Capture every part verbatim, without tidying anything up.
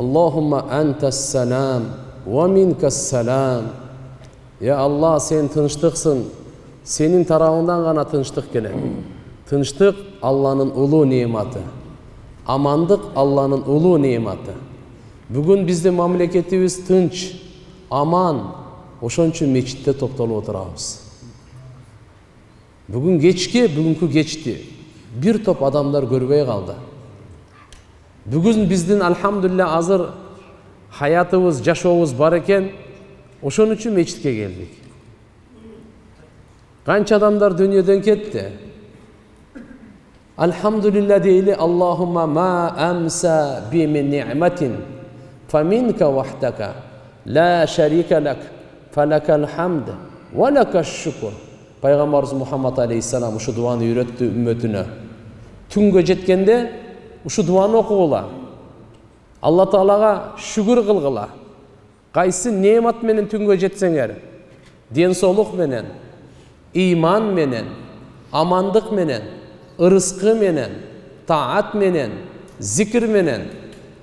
Allahumma entes selam ve minkes selam. Ya Allah, sen tınçtıksın, senin tarafından gana tınçtık gelir. Tınçtık Allah'ın ulu nimeti, amandık Allah'ın ulu nimeti. Bugün bizde memleketimiz tınç, aman, oşun için meçitte toptalı oturağız. Bugün geçki, bugünkü geçti. Bir top adamlar görmeye kaldı. Bugün bizden elhamdülillah hazır hayatımız, yaşamımız barken oşun için meçitke geldik. Kaç adamlar dünyadan gitti. Elhamdülillah deyli Allahumma ma amsa bi min ni'metin fe minke vahdaka la şerike lek fe lekel hamd ve lekel şükür. Peygamberimiz Muhammed Aleyhisselam şu duanı öğretti ümmetine. Tünge jetkende şu duanı okuğula. Allah Teala'ya şükür kılgıla. Kaysı nimet menen tünge jetsenger, densoluk menen, iman menen, amandık menen, ırıskı menen, taat menen, zikir menen,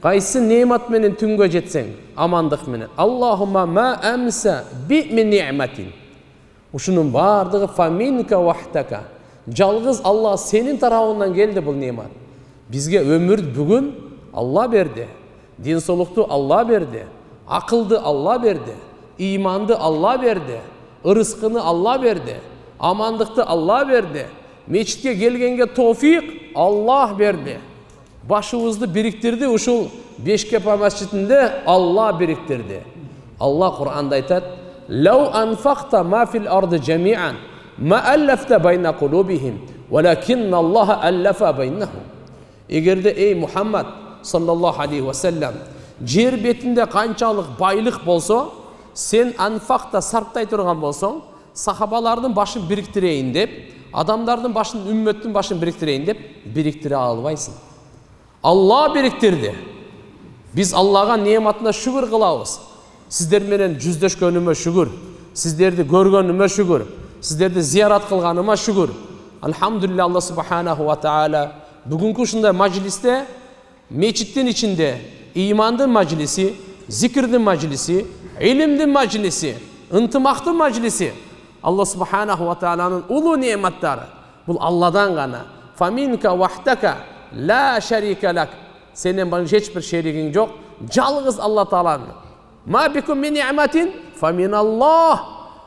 kaysı nimet menen tünge jetsen, amandık menen. Allahumma ma amsa bi min ni'metin. Uşunun vardığı faminka vahdaka. Yalğız Allah senin tarafından geldi bu nimet. Bizge ömür bugün Allah verdi. Dinsoluktu Allah verdi. Akıldı Allah verdi. İmandı Allah verdi. Rızkını Allah verdi. Amandıktı Allah verdi. Meçitke gelgenge tofik Allah verdi. Başımızı biriktirdi uşul Beşkepa mescidinde Allah biriktirdi. Allah Kur'an'da aytat. لو أنفقت ما في الأرض جميعا ما ألفت بين قلوبهم ولكن الله ألف بينهم. Егерде ey Muhammed sallallahu aleyhi ve sellem, жер бетінде қаншалық байлық болса, сен анфақта сарптай тұрған болсаң, сахабалардың башын біріктірейін деп, адамдардың башын, үмметтің башын біріктірейін деп біріктіре албайсың. Алла біріктірді. Biz Allah'a nimetine şükür қылауыз. Sizlerden cüzdeş gönlüme şükür. Sizlerde görgönlüme şükür. Sizlerde ziyaret kılganıma şükür. Elhamdülillah Allah subhanahu ve teala. Bugünkü şunda mecliste, meçittin içinde imandın meclisi, zikirdin meclisi, ilimdin meclisi, intimaktın meclisi. Allah subhanahu ve teala'nın ulu nimetleri. Bu Allah'dan gana. Faminka vahdaka la şerike lak. Senin bana hiçbir şerikin yok. Yalnız Allah Teala'nın. Ma bikum min ni'metin fa min Allah.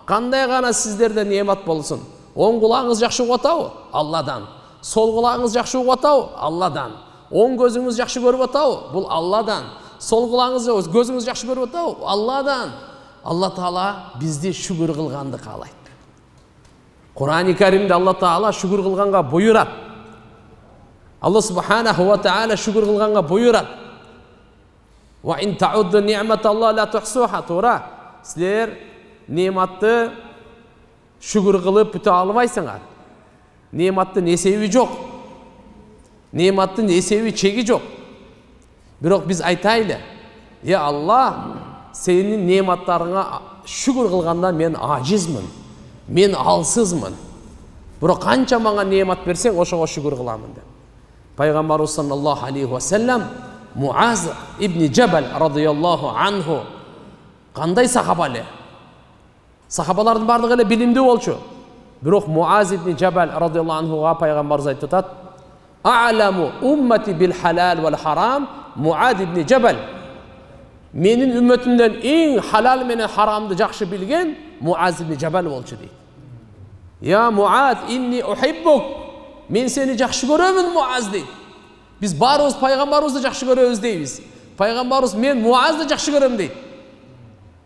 Qanday gana sizlerde nimet bolsun. Oң kulağınız yaxşı otau Allah'dan. Sol kulağınız yaxşı otau Allah'dan. Oң gözünüz yaxşı görüp otau bul Allah'dan. Sol kulağınız gözünüz yaxşı görüp otau Allah'dan. Allah Teala bizdi şükür kılğandı qalayt. Kur'an-ı Kerimde Allah Teala şükür kılğanğa buyurat. Allah Subhanahu ve Teala şükür kılğanğa buyurat. Ve in ta'uddu ni'metallahi la tuhsuha. To'ra. Sizler nimetni şükür kılıp büte almaysınlar. Nimetni nesevi yok. Nimetni nesevi çeki yok. Biroq biz aytaylı. Ya Allah, senin nimetlerine şükür kılgandan ben acizmin. Men alsızmin. Biroq qancha bana nimet versen oşağa şükür kılamin de. Peygamberimiz sallallahu aleyhi ve sellem Muaz İbni Cebel radıyallahu anhu qanday sahabali? Sahabaların bardığı ile bilimde olçu. Biroq Muaz İbni Cebel radıyallahu anhu'a Peygamber zayt tutat. A'lamu ümmeti bil halal vel haram Muaz İbni Cebel. Menin ümmetimden en halal menen haramdı yaxşı bilgen Muaz İbni Cebel olçu deydi. Ya Muaz inni uhibbuk. Men seni yaxşı görömün Muaz deydi. Biz barımız Peygamberimiz de yaxşı görüyoruz deyiz. Peygamberimiz men Muaz da yaxşı görüm deydi.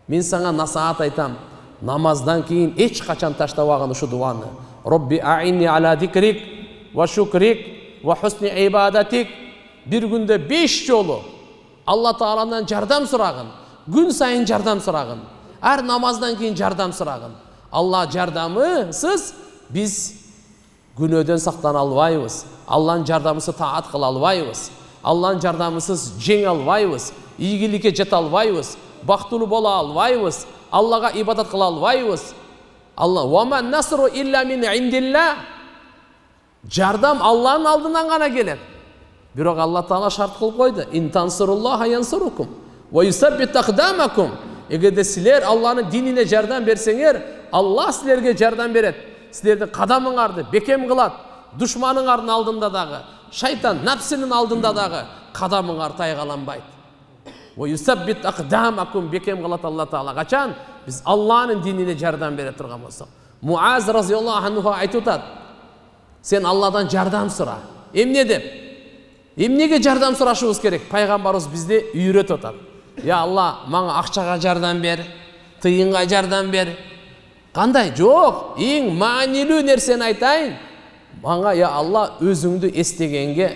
Men sana nasihat aytam. Namazdan keyin hiç kaçan taştavağın şu duanı. Robbi a'inni ala dikrik ve şükrik ve husni ibadetik. Bir günde beş yolu Allah Teala'dan jardam sırağın. Gün sayın jardam sırağın. Her namazdan keyin jardam sırağın. Allah jardamısız biz günöden saktan alvayız. Allah'ın jardamısı taat kıl alvayız. Allah'ın jardamısız ceng alvayız. İyigilike jet alvayız. Baktulu bola alvayız. Allah'a ibadat kıl alvayız. Allah ve men nasru illa min indillah. Jardam Allah'ın aldından gana gelir. Biroq Allah Taala şart qilib qo'ydi. İn tansurulloha yansurukum va yusabbit aqdamakum. Eğer sizler Allah'ın dinine jardan bersenger, Allah sizlerge jardan beradi. Sizlerni qadaminglarni bekem qiladi. Düşmanınların aldığında dağı, şeytan nefsinin aldığında dağı, kadamınlar taygalanbaydı. Ve yusabbit akdamakum bekem galat Allah Ta'ala. Kaçan? Biz Allah'ın dinine cerdan beri tırgam olsak. Muaz raziyallahu anhu'a aytutat. Sen Allah'dan cerdan sıra. Emne de. Emnege cerdan sıraşımız gerek. Peygamberimiz bizde üyret otat. Ya Allah, bana akçağa cerdan beri, tıyınğa cerdan beri. Kanday? Yok. İn manilü nerseni aytayın. Bana ya Allah özüngdü estegenge,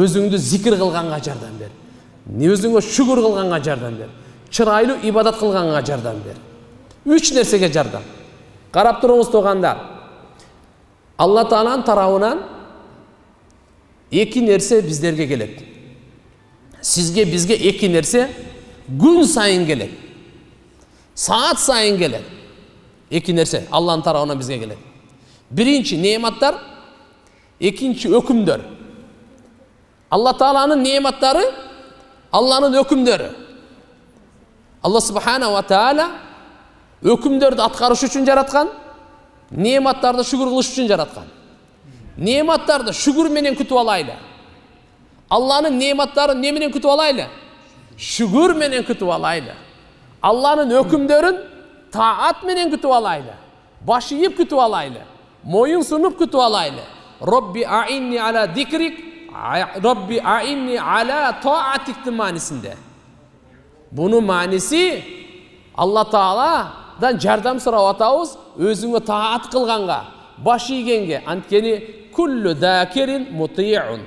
özüngdü zikir kılganğa jardan ber. Ne özüngdü şükür kılganğa jardan ber. Çıraylı ibadat kılganğa jardan ber. Üç nersege jardan. Karap turumuz toğandar. Allah Taala'nın tarafından iki nerse bizlerge geledi. Sizge bizge iki nerse gün sayın geledi. Saat sayın geledi. İki nerse Allah'ın tarafından bizge geledi. Birinci nimetler, ikinci hükümdür. Allah Teala'nın nimetleri, Allah'ın hükümdürü. Allah Subhanahu ve Teala hükümdürde atkarış için yaratkan, nimetlerde şükür kılış için yaratkan. Nimetlerde şükür menen kütüp alaylı. Allah'ın nimetleri ne menen kütüp alaylı? Şükür menen kütüp alaylı. Allah'ın hükümdürün taat menen kütüp alaylı. Başı yiyip kütüp alaylı. Moyun sunup kutu alaylı. Rabbi a'inni ala dikrik, Rabbi a'inni ala ta'atikti manisinde. Bunun manisi Allah Ta'ala'dan jardam sırava atağız, özünü ta'at kılganğa, başı yigenge, antkeni kullu zâkirin muti'un.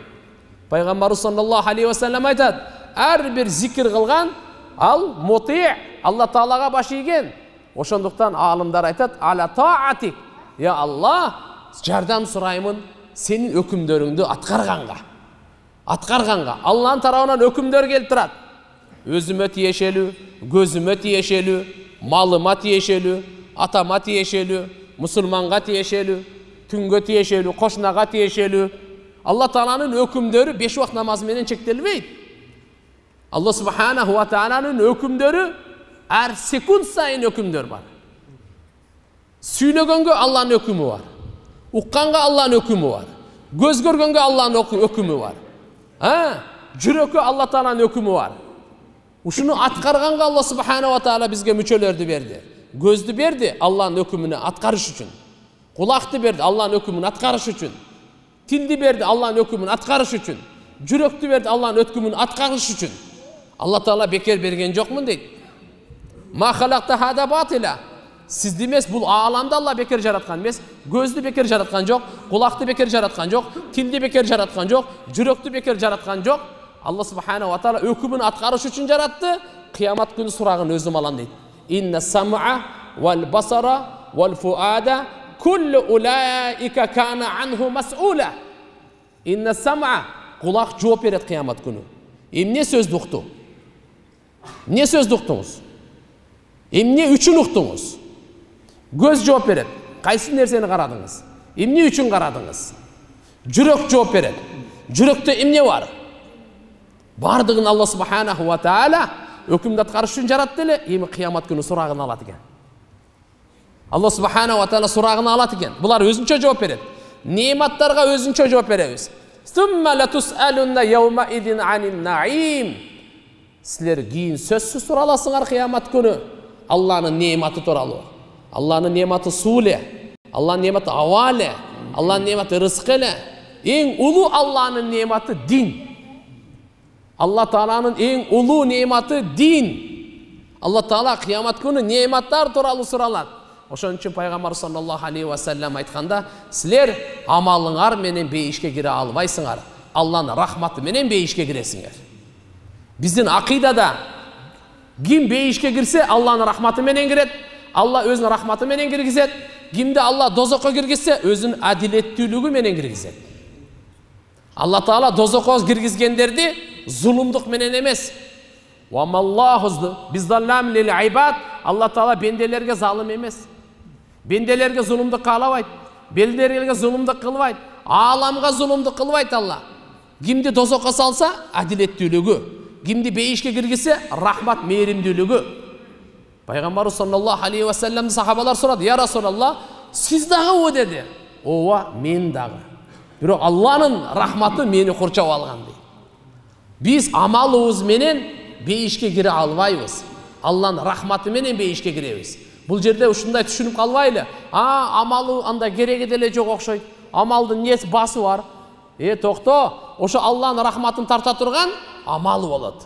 Peygamber sallallahu aleyhi ve sellem aytadı, her bir zikir kılgan, al muti' Allah Ta'ala'a başı yigen. Oşunduktan alımlar aytadı, ala ta'atik. Ya Allah, jardam sırayımın senin hükümdöründü atkarganğa. Atkarganğa. Allah'ın tarafından hükümdör keltirat. Özüme tiyeşelü, gözüme tiyeşelü, malıma tiyeşelü, atama tiyeşelü, musulmanga tiyeşelü, tüngö tiyeşelü, koşnağa tiyeşelü. Allah Teala'nın hükümdörü beş vakt namaz menen çektelmeydi. Allah Subhanahu ve Teala'nın hükümdörü her sekund sayın hükümdör var. Süylögöngö Allah'ın hükümü var. Uqqanga Allah'ın hükümü var. Göz görgöngö Allah'ın hükümü var. Ha? Jürökö Allah Teala'nın hükümü var. Uşunu atkarganga Allah Subhanahu ve Teala bizge müçölördü berdi. Gözdü berdi Allah'ın hükümünü atkarış üçün. Kulaktı berdi Allah'ın hükümünü atkarış üçün. Tildi berdi Allah'ın hükümünü atkarış üçün. Jüröktü berdi Allah'ın hükümünü atkarış üçün. Allah Teala beker bergen jokmun deyt. Ma halakta hada batila. Siz demez, bu ağlamda Allah bekir jaratkan demez, gözlü bekir jaratkan yok, kulaklı bekir jaratkan yok, tildi bekir jaratkan yok, jüröktü bekir jaratkan yok. Allah Subhanahu ve Teala hükümünü atkarış üçün jarattı, kıyamat günü surağın özüm alan deydi. İnne sam'a vel basara vel fuada kullu ulaika kana anhu mas'ula. İnne sam'a, kulak cevap verir kıyamat günü. Em ne söz doktu? Ne söz doktunuz? Em ne üçün doktunuz? Göz cevap verir. Qaysı nerseni qaradınız? Emne üçün qaradınız? Jürök cevap verir. Jürökte emne var? Bardığın Allah Subhanahu ve Teala hükümde atkarış üçün jarattı ele, emi kıyamat günü surağını alat eken. Allah Subhanahu ve Teala surağını alat eken. Bular özünçe cevap verir. Nimetlarga özünçe cevap veririz. Summa latus'alunna yawma idin anin na'im. Sizler giyin sözsüz suralasınlar kıyamat günü. Allah'ın nimeti toralı. Allah'ın nimeti sule, Allah'ın nimeti avale, Allah'ın nimeti rızkele. En ulu Allah'ın nimeti din. Allah Teala'nın en ulu nimeti din. Allah Teala kıyamet günü nimetler toralı sıralar. Oşun için Peygamber sallallahu aleyhi ve sellem aytkanda, sizler amalınlar menen beyişke gire albaysınlar. Allah'ın rahmeti menen beyişke giresinler. Bizim akidada kim beyişke girse Allah'ın rahmeti menen girer. Allah özünün rahmatı menen kirgizet. Kimde Allah dozoqqa kirgizse özünün adilettülüğü menen kirgizet. Allah Taala dozoqqa kirgizgenderdi zulumduk menen emes. Wa mallahu bizallam lil ibad. Allah Taala bendelerge zalim emes. Bendelerge zulumduk qalabayt. Bendelerge zulumduk qılbayt. Alamga zulumduk qılbayt Allah. Kimdi dozoqa salsa, adaletliliği. Kimdi beyişke girgisi, rahmat meyrimdiliği. Peygamberimiz sallallahu aleyhi ve sellem sahabalar soradı. Ya Resulallah, siz dağı o dedi. Ova, men dağı. Biro Allah'ın rahmatı meni kurçav algan deydi. Biz amalımız menen beyişke gire almayız. Allah'ın rahmatı menen beyişke gireyiz. Bu yerde şunday düşünüp kalmayla. Aa, amalı anda kerek edile çok okşaydı. Amaldı niyet bası var. E tokto, oşu Allah'ın rahmatını tarta turgan, amalı oladı.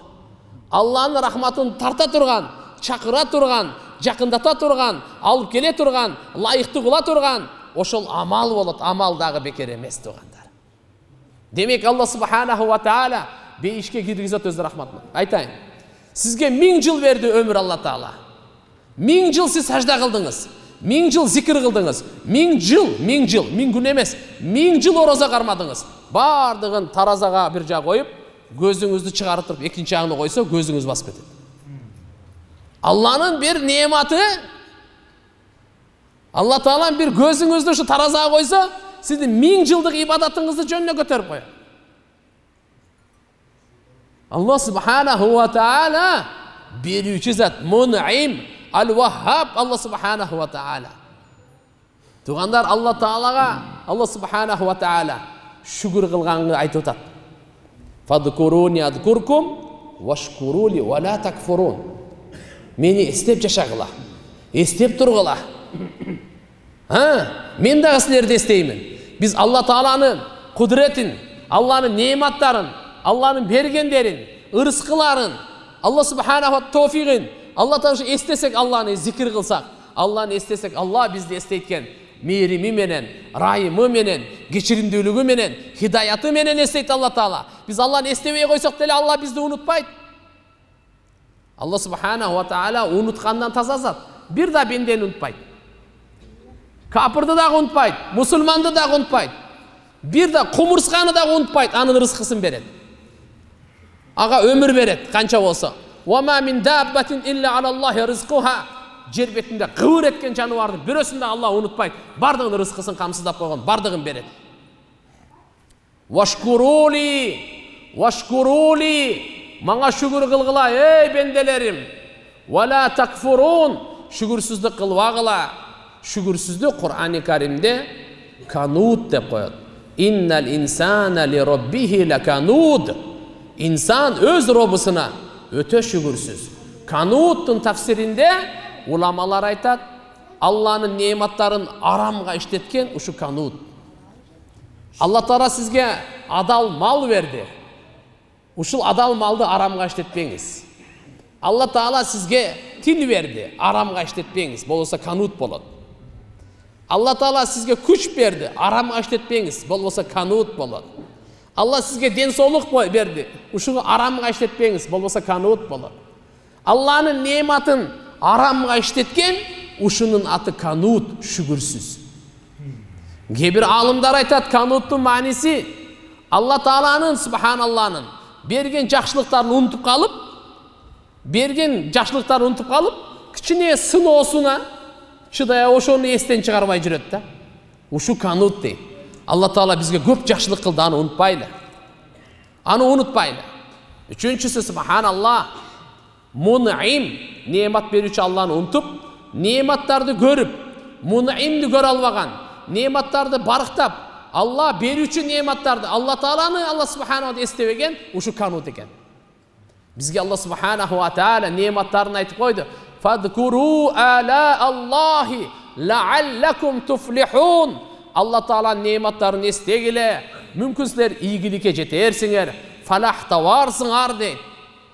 Allah'ın rahmatını tarta turgan, çakıra turgan, jakındata turgan, alıp kele turgan, layıktı kula turgan. Oşol amal olat, amal dağı bekar emes tuğanlar. Demek Allah subhanahu ve teala beyişke girgizat öz rahmatına. Aytayım. Sizge min yıl verdi ömür Allah Teala. Min yıl siz hacda kıldınız. Min yıl zikir kıldınız. Min yıl, min yıl, min gün emes. Min yıl oroza karmadınız. Bardığın tarazağa bir cağ koyup, gözünüzü çıkartırıp, ikinci ağını koysa gözünüz basıp edin. Allah'ın bir nimetini Allah Teala bir gözünüzde şu tarazağa koysa, sizin min yıllık ibadatınızı cönüne götürüp koyar. Allah subhanahu ve teala berücü zat, mun'im, al-Vahhab Allah subhanahu ve teala. Tuğandar Allah Teala'ya, Allah subhanahu ve teala şükür kılganını aytıtat. Fadkuruni adkurkum, veşkuruli ve la takfurun. Meni istep yaşakla, istep durgula. Ha, men de sizlerde isteymin. Biz Allah Teala'nın kudretin, Allah'ın nimetlerin, Allah'ın bergenlerin, ırskıların, Allah subhanahu wa tevfiğin, Allah Teala'yı istesek Allah'ını zikir kılsak, Allah'ını istesek Allah bizde isteyken meyrimi menen, rahimi menen, geçirimdülüğü menen, hidayatı menen isteydi Allah Teala. Biz Allah'ını istemeye koysak da Allah bizde unutmaydı. Allah subhanahu wa ta'ala unutkandan tazazat. Bir daha benden unutmaydı. Kapırdı da unutmaydı, musulmandı da unutmaydı. Bir de kumurskanı da unutmaydı, anın rızkısını verir. Ağa ömür verir, kança olsa. وَمَا مِنْ دَابَّةٍ اِلَّا عَلَى اللّٰهِ رِزْقُهَا Cer betinde kıvır etken canı vardı, bürosunda Allah unutmaydı. Bardığın rızkısını kamsızlap koyun, bardığın verir. وَشْكُرُولِي وَشْكُرُولِي Bana şükür kılgıla, ey bendelerim! وَلَا تَكْفُرُونَ Şükürsüzlük kılvağıla. Şükürsüzlük Kur'an-ı Kerim'de kanut de koydu. İnnel insane li rabbihi le kanut. İnsan öz Rabbısına öte şükürsüz. Kanut'un tafsirinde ulamalar aytat. Allah'ın nimetlerin aramga işletken uşu kanut. Allah Teala sizge adal mal verdi. Uşul adal maldı aramga işletmeniz. Allah Teala sizge til verdi. Aramga işletmeniz. Bolsa kanut bolad. Allah Teala sizge kuş verdi, aramga işletmeniz, bol olsa kanut bolad. Allah sizge densoluk verdi, uşuğu aramga işletmeniz, bol olsa kanut bolad. Allah'ın nimetin aramga işletken, uşunun atı kanut, şükürsüz. Gebir alımdar aytat kanutun manisi, Allah Teala'nın, Subhanallah'ın, bergen jakşılıklarını unutup kalıp, bergen jakşılıklarını unutup kalıp, kiçine sın olsuna, Şudaya oşonu esten çıkarmay jüret da. Uşu kanut deydi. Allah Teala bizge köp jakşılık kıldı, anı unutpayla. Anı unutpayla. Üçüncüsü subhanallah. Mun'im, nimet berüçü Allah'ını unutup, nimetlerdi görüp, mun'imdi gör albagan, nimetlerdi barıktap, Allah berüçü nimetlerdi. Allah Teala'nı Allah subhanahu estevegen, uşu kanut eken. Bizge Allah subhanahu ve teala nimetlerini aytıp koydu. فَذْكُرُوا آلَاءَ اللّٰهِ لَعَلَّكُمْ تُفْلِحُونَ Allah Teala'nın nimetlerini istegile, mümkün sizler iyigilike jetersinler, falahta varsınlar deyin.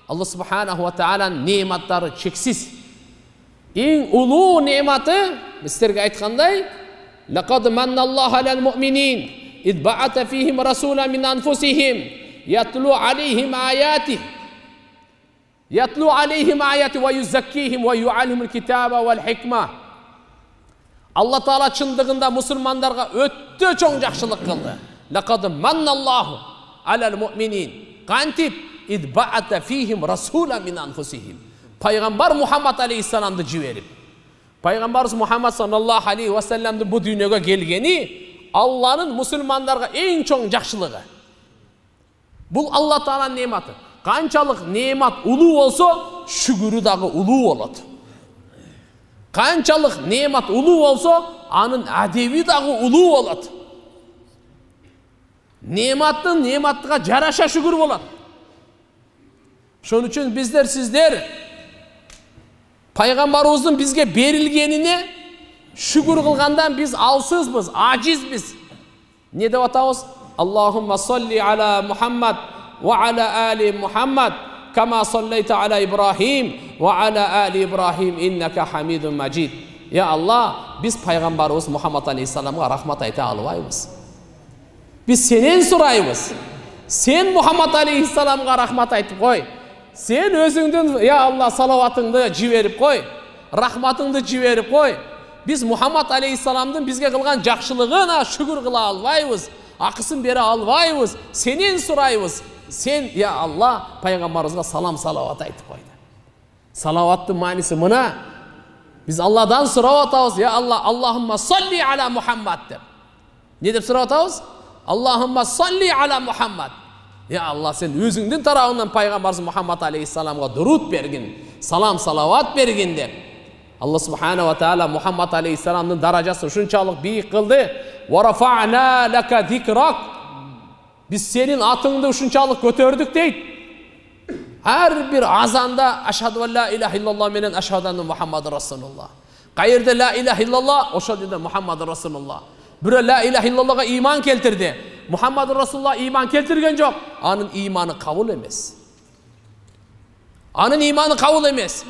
Allah subhanahu ve teala'nın nimetleri çeksiz. En ulu nimeti, bizlerge aytkanday, لَقَدْ مَنَّ اللّٰهَ عَلَى الْمُؤْمِنِينَ اِذْ بَعَتَ فِيهِمْ رَسُولًا مِنْ أَنْفُسِهِمْ يَتْلُوا عَلَيْهِمْ آيَاتِهِ Yatlu aleyhim ayeti ve yüzzekkihim ve yu'alhumul kitaba vel hikmah. Allah Teala çıldığında musulmanlarga öttü çoğun jakşılık kıldı. Laqad mannallahu alel mu'minin. Qantib idba'ata fihim rasulan min anfusihim. Peygamber Muhammed Aleyhisselam'dı civerip. Peygamberimiz Muhammed sallallahu aleyhi ve sellem'di bu dünyaya gelgeni Allah'ın musulmanlarga en çoğun jakşılığı. Bu Allah Teala'nın nimeti. Kançalık nimet ulu olsa şükürü dağı ulu oladı. Kançalık nimet ulu olsa anın adevi dağı ulu oladı. Nimettin nimettiğe caraşa şükür oladı. Şunun için bizler sizler Peygamberimizin bizge berilgenine şükür kılgandan biz alsız biz, aciz biz. Ne de vatavuz? Allahümme salli ala Muhammed ve ala Ali Muhammed kama salleyte ala İbrahim ve ala Ali İbrahim inneke hamidun mecid. Ya Allah, biz Peygamberimiz Muhammed Aleyhisselam'a rahmet ayta alıvayımız. Biz senin surayımız. Sen Muhammed Aleyhisselam'a rahmet aytıp koy. Sen özünden ya Allah salavatını civerip koy. Rahmatını civerip koy. Biz Muhammed Aleyhisselam'dan bizge kılgan cakşılığına şükür kıla alvayımız. Akısın beri alvayımız. Senin surayımız. Sen ya Allah Peygamberimizga salam salavat aytıp koydu. Salavatın manisi buna. Biz Allah'dan sıravatavuz. Ya Allah, Allahümme salli ala Muhammed de. Ne deyip sıravatavuz? Allahümme salli ala Muhammed. Ya Allah, sen özünden tarafından Peygamberimiz Muhammed Aleyhisselam'a durut bergin, salam salavat bergin de. Allah Subhanahu ve Teala Muhammed Aleyhisselam'ın daracası şunçalık büyük kıldı. وَرَفَعْنَا لَكَ ذِكْرَكَ. Biz senin atında şunçalık götürdük deyip. Her bir azanda اَشْهَدُ وَلَا اِلَٰهِ اِلَّا مِنَنْ اَشْهَدَنُ مُحَمَّدُ رَسُولُ. Gayirde la ilahe illallah, oşadide Muhammed Resulullah. Böyle la ilahe illallah'a iman keltirdi. Muhammed Resulullah iman keltirgen yok. Anın imanı kabul emez. Anın imanı kabul emez.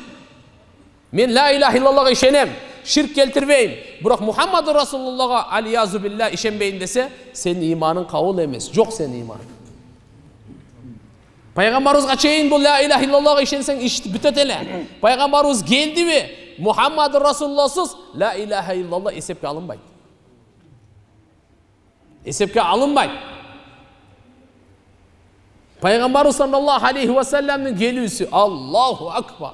Men la ilahe illallah'a işenem, şirk keltirmeyim. Bırak Muhammed Resulullah'a aliyazu billah işenmeyin dese, senin imanın kabul emez. Yok senin imanın. Peygamberimiz kaçayın bu la ilahe illallah'a işensen işte bütetele. Peygamberimiz geldi mi? Muhammed Resulullah'sız la ilahe illallah esepke alınmayın. Esepke alınmayın. Peygamberimiz sallallahu aleyhi ve sellem'nin gelişi Allahu Akbar.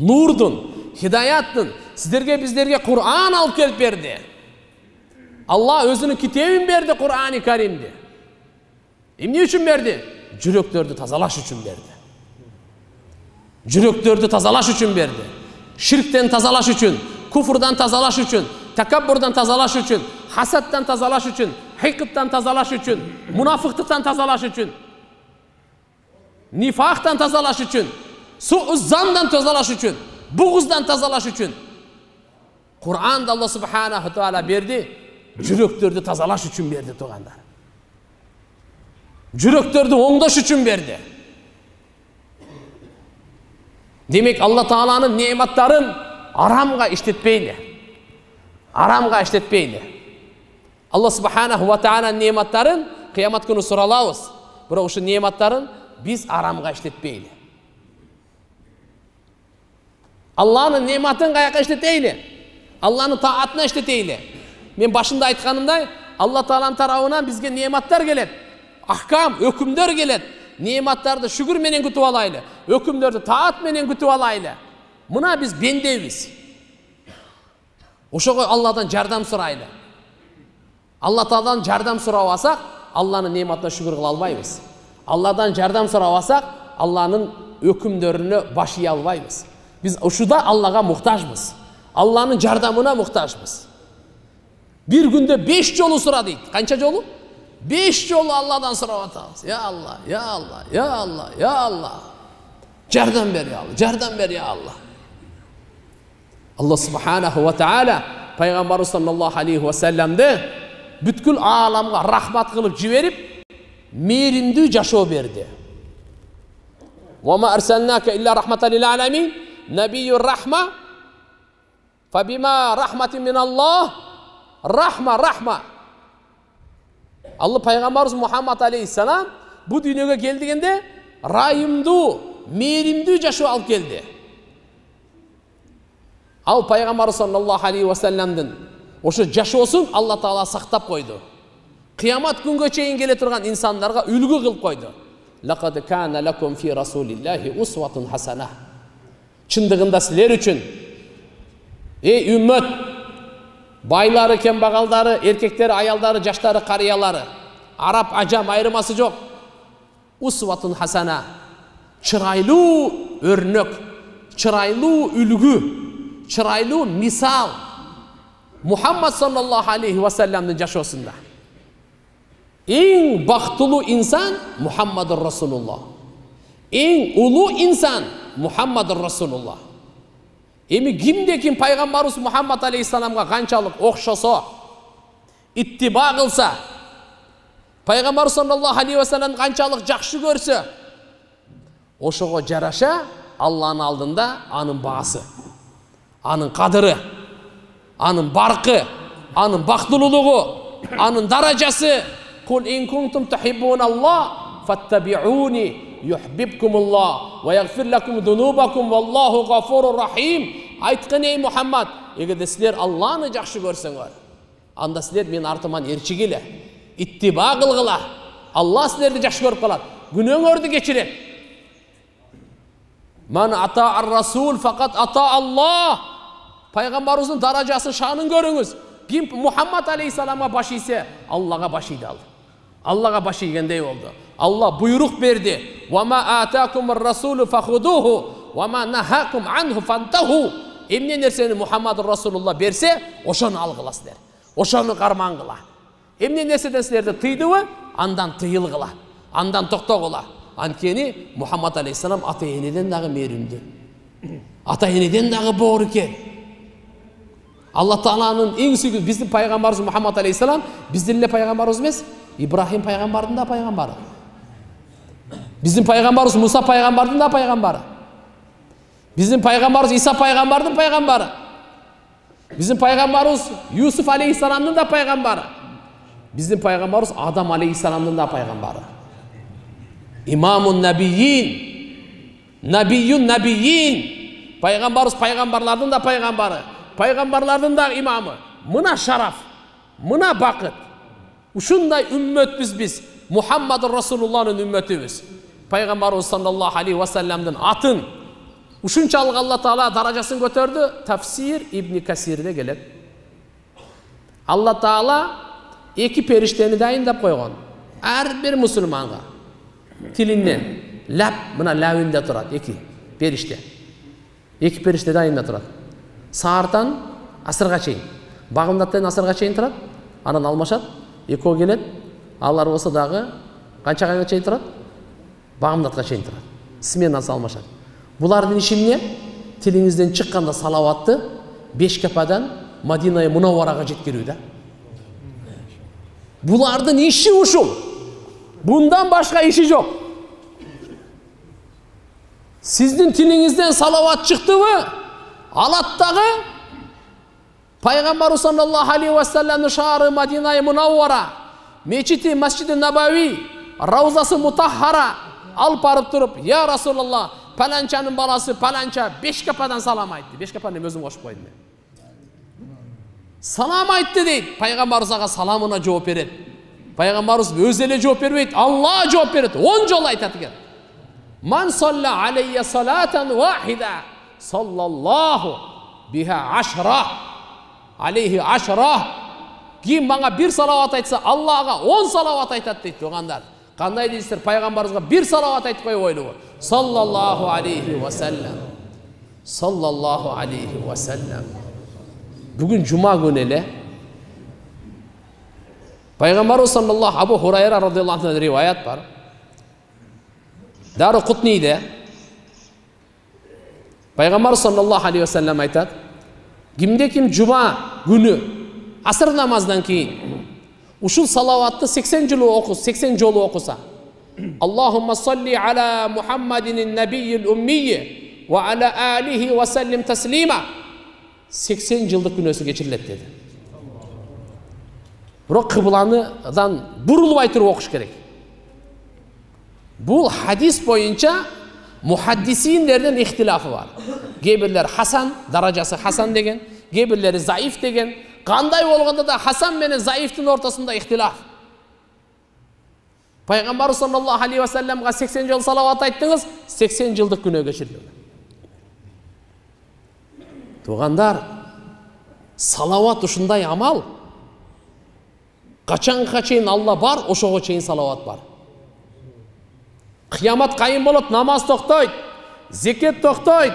Nurdun, hidayattın. Sizlerge bizlerge Kur'an alıp gelip verdi. Allah özünün kitabını verdi Kur'an-ı Kerim'de. Hem ne için verdi? Cürüklerde tazalaş için verdi. Cürüklerde tazalaş için verdi. Şirkten tazalaş için, kufurdan tazalaş için, takabburdan tazalaş için, hasattan tazalaş için, hikıttan tazalaş için, münafıklıktan tazalaş için, nifaktan tazalaş için, suuzzandan tazalaş için, buğuzdan tazalaş için. Kur'an'da Allah Subhanahu Teala verdi, cürüktürdü tazalaş için verdi tuğanlar. Cürüktürdü ondaş için verdi. Demek Allah Teala'nın nimetlerin aramga işletmeyli. Aramga işletmeyli. Allah Subhanahu ve Teala'nın nimetlerin kıyamet günü soralağız. Bırak şu nimetlerin biz aramga işletmeyli. Allah'ın nimetini kayaka işleteyli. Allah'ın taatına işleteyli. Ben başında aytkanımda Allah Teala'nın tarafından bizge nimetler gelir. Ahkam, hükümler gelir. Nimetlerdi şükür menen kütüp alaylı. Hükümlerdi taat menen kütüp alaylı. Buna biz bendeyiz. Oşoğu Allah'tan cerdam soraylı. Allah'tan cerdam soravasak Allah'ın nimetine şükür kılalmayız. Allah'tan cerdam soravasak Allah'ın hükümlerini başıyalmayız. Biz şuda Allah'a muhtaçmız. Allah'ın cerdamına muhtaçmız. Bir günde beş yolu sıra deydi. Kaçça yolu? Beş yolu Allah'dan soravatağız. Ya Allah, ya Allah, ya Allah, ya Allah. Cerdan ver ya Allah, cerdan ver ya Allah. Allah Subhanahu ve Teala Peygamber sallallahu aleyhi ve sellem'de bütkül alamga rahmat kılıp civerip merimdi yaşo verdi. وَمَا أَرْسَلْنَاكَ اِلَّا رَحْمَةً لِلْعَالَمِينَ نَبِيُّ الرَّحْمَةِ فَبِمَا رَحْمَةٍ مِنَ اللّٰهِ رَحْمَةً رَحْمَةً. Allah Peygamberimiz Muhammed Aleyhisselam bu dünyaya geldiğinde rahimdu, merimdu yaşu alıp geldi. Al Peygamberimiz sallallahu aleyhi ve sellem'den o şu yaşu olsun Allah Teala saktap koydu. Kıyamet günü çeyin gele turgan insanlara ülgü kılıp koydu. لَقَدْ كَانَ لَكُمْ فِي رَسُولِ اللّٰهِ اُسْوَةٌ حَسَنَةٌ. Çındığında siler için ey ümmet, bayları, kembagalları, erkekleri, ayalları, yaşları, kariyaları, Arap acam ayrıması yok. Usvatun hasana, çıraylı örnek, çıraylı ülgü, çıraylı misal Muhammed sallallahu aleyhi ve sellem'in yaşasında. En baxtılı insan Muhammedur Resulullah. En ulu insan Muhammedur Resulullah. Emi kimdekin Peygamberimiz Muhammed Aleyhisselam'a qançalık oxşasa, ittiba qılsa, Peygamberimiz sallallahu aleyhi ve sellem qançalık yaxşı görsə, oşoğa yaraşa Allah'ın aldında anın bağısı, anın qadırı, anın barqı, anın baxtılılığı, anın daracası. Kul in kuntum tuhibbunallah fattabi'uni yuhibbukumullah ve yaghfir lakum dhunubakum vallahu gafurur rahim. Aytqın ey Muhammed, egerde sizler Allah'ını yaxşı görseňler, anda sizler men artyman erçigile, ittiba qılğıla. Allah sizlerni yaxşı görüp qalat, günöňördi geçirip. Man ata'ar rasul faqat ata Allah. Peygamberimizin darajasını, şanını görüňiz. Kim Muhammed Aleyhisselam'a baş ise Allah'a baş idi aldı. Allah'a baş iğendey oldu. Allah buyruk verdi. وَمَا آتَاكُمُ الرَّسُولُ فَخُدُوهُ وَمَا نَهَاكُمْ عَنْهُ فَانْتَهُ. Emne nerseni Muhammed Resulullah berse, oşanı algıla sizler. Oşanı karman gıla. Emne nerseden sizlerde tıydığı, andan tıyıl gıla. Andan tokta gıla. Ankeni Muhammed Aleyhisselam ata yeniden dağı meründü. Ata yeniden dağı boğru ke. Allah Teala'nın en sevgili bizim Peygamberimiz Muhammed Aleyhisselam bizlerle Peygamberimiz mes, İbrahim Peygamber'in de Peygamberi. Bizim Peygamberimiz Musa Peygamber'in de Peygamberi. Bizim Peygamberimiz İsa Peygamber'in de Peygamberi. Bizim Peygamberimiz Yusuf Aleyhisselam'ın da Peygamberi. Bizim Peygamberimiz Adam Aleyhisselam'ın da Peygamberi. İmamun Nebiyyin, Nebiyyun Nebiyyin. Peygamberimiz Peygamberlerden de Peygamberi. Peygamberlerden de imamı. Mına şaraf, mına bakıt. Uşunday ümmet biz biz. Muhammed Resulullah'ın ümmeti biz. Peygamberimiz sallallahu aleyhi ve sellem'den atın. Uşunçalık Allah Teala daracasını götürdü. Tafsir İbn Kasir'de gelir. Allah Teala iki perişteni dayındap koyun. Her bir Müslüman'a tilinden lab, mına lavinde durar. İki perişte. İki perişte dayında durar. Sağırtan asırğa çeyin. Bağımdattayın asırğa çeyin tırat. Anan almaşat. Eko gelet. Ağlar olsa dağı. Kança kança çeyin tırat. Bağımdatqa çeyin tırat. Simen nasıl almaşat. Bulardın işim ne? Tilinizden çıkkanda salavatlı. Beş kepadan Madina'yı Munavvarağa jetkiriydi da. Bulardın işi uşul. Bundan başka işi yok. Sizin tilinizden salavat çıktı mı? Alat'tağı Peygamber sallallahu aleyhi ve sellem'in şaharı Madina-i Munavvara, Mecid-i Mescid-i Nebevi, Ravzası Mutahhara alp arıp durup, ya Resulullah, palançanın balası palança beş kapadan salam aytdı. Beş kapanın özüm koşup koydum. Salam aytdı deydi. Peygamberimiz salamına cevap verir. Peygamberimiz özele cevap vermeydi. Allah'a cevap verir. On yol aytadı gel. Man salla aleyye salaten vahida sallallahu biha aşra aleyhi aşra. Kim bana bir salavat aytsa Allah'a on salavat aytat deydi. Oğanlar kanday deyizdir Peygamberimize bir salavat aytıp koyu oyluğu sallallahu aleyhi ve sellem sallallahu aleyhi ve sellem. Bugün cuma günüyle Peygamberimiz sallallahu Abu Hurayra radıyallahu anh'ın rivayet var. Dar-ı Kutni'de Peygamber sallallahu aleyhi ve sellem aytad. Kimde kim cuma günü asır namazdan keyin uşul salavatlı seksen yolu oku, seksen yolu okusa. Allahumma salli ala Muhammedinin nebiyyil ummiyi ve ala alihi ve sellim teslima. seksen yıllık günösü geçirilet dedi. Bura kıblanıdan burulup aytırıp okuş gerek. Bu hadis boyunca muhaddisinlerden ihtilafı var. Gebirler Hasan, daracası Hasan degen, gebirleri zayıf degen. Kanday olğanda da Hasan menen zayıftın ortasında ihtilaf. Peygamber sallallahu aleyhi ve sellem'e seksen yıl salavat ayttınız, seksen yıllık güne geçirdi. Tuğandar, salavat uşunday amal. Kaçanğa çeyin Allah bar, oşoğa çeyin salavat bar. Kıyamat kayın bolup namaz toktoyt, zeket toktoyt.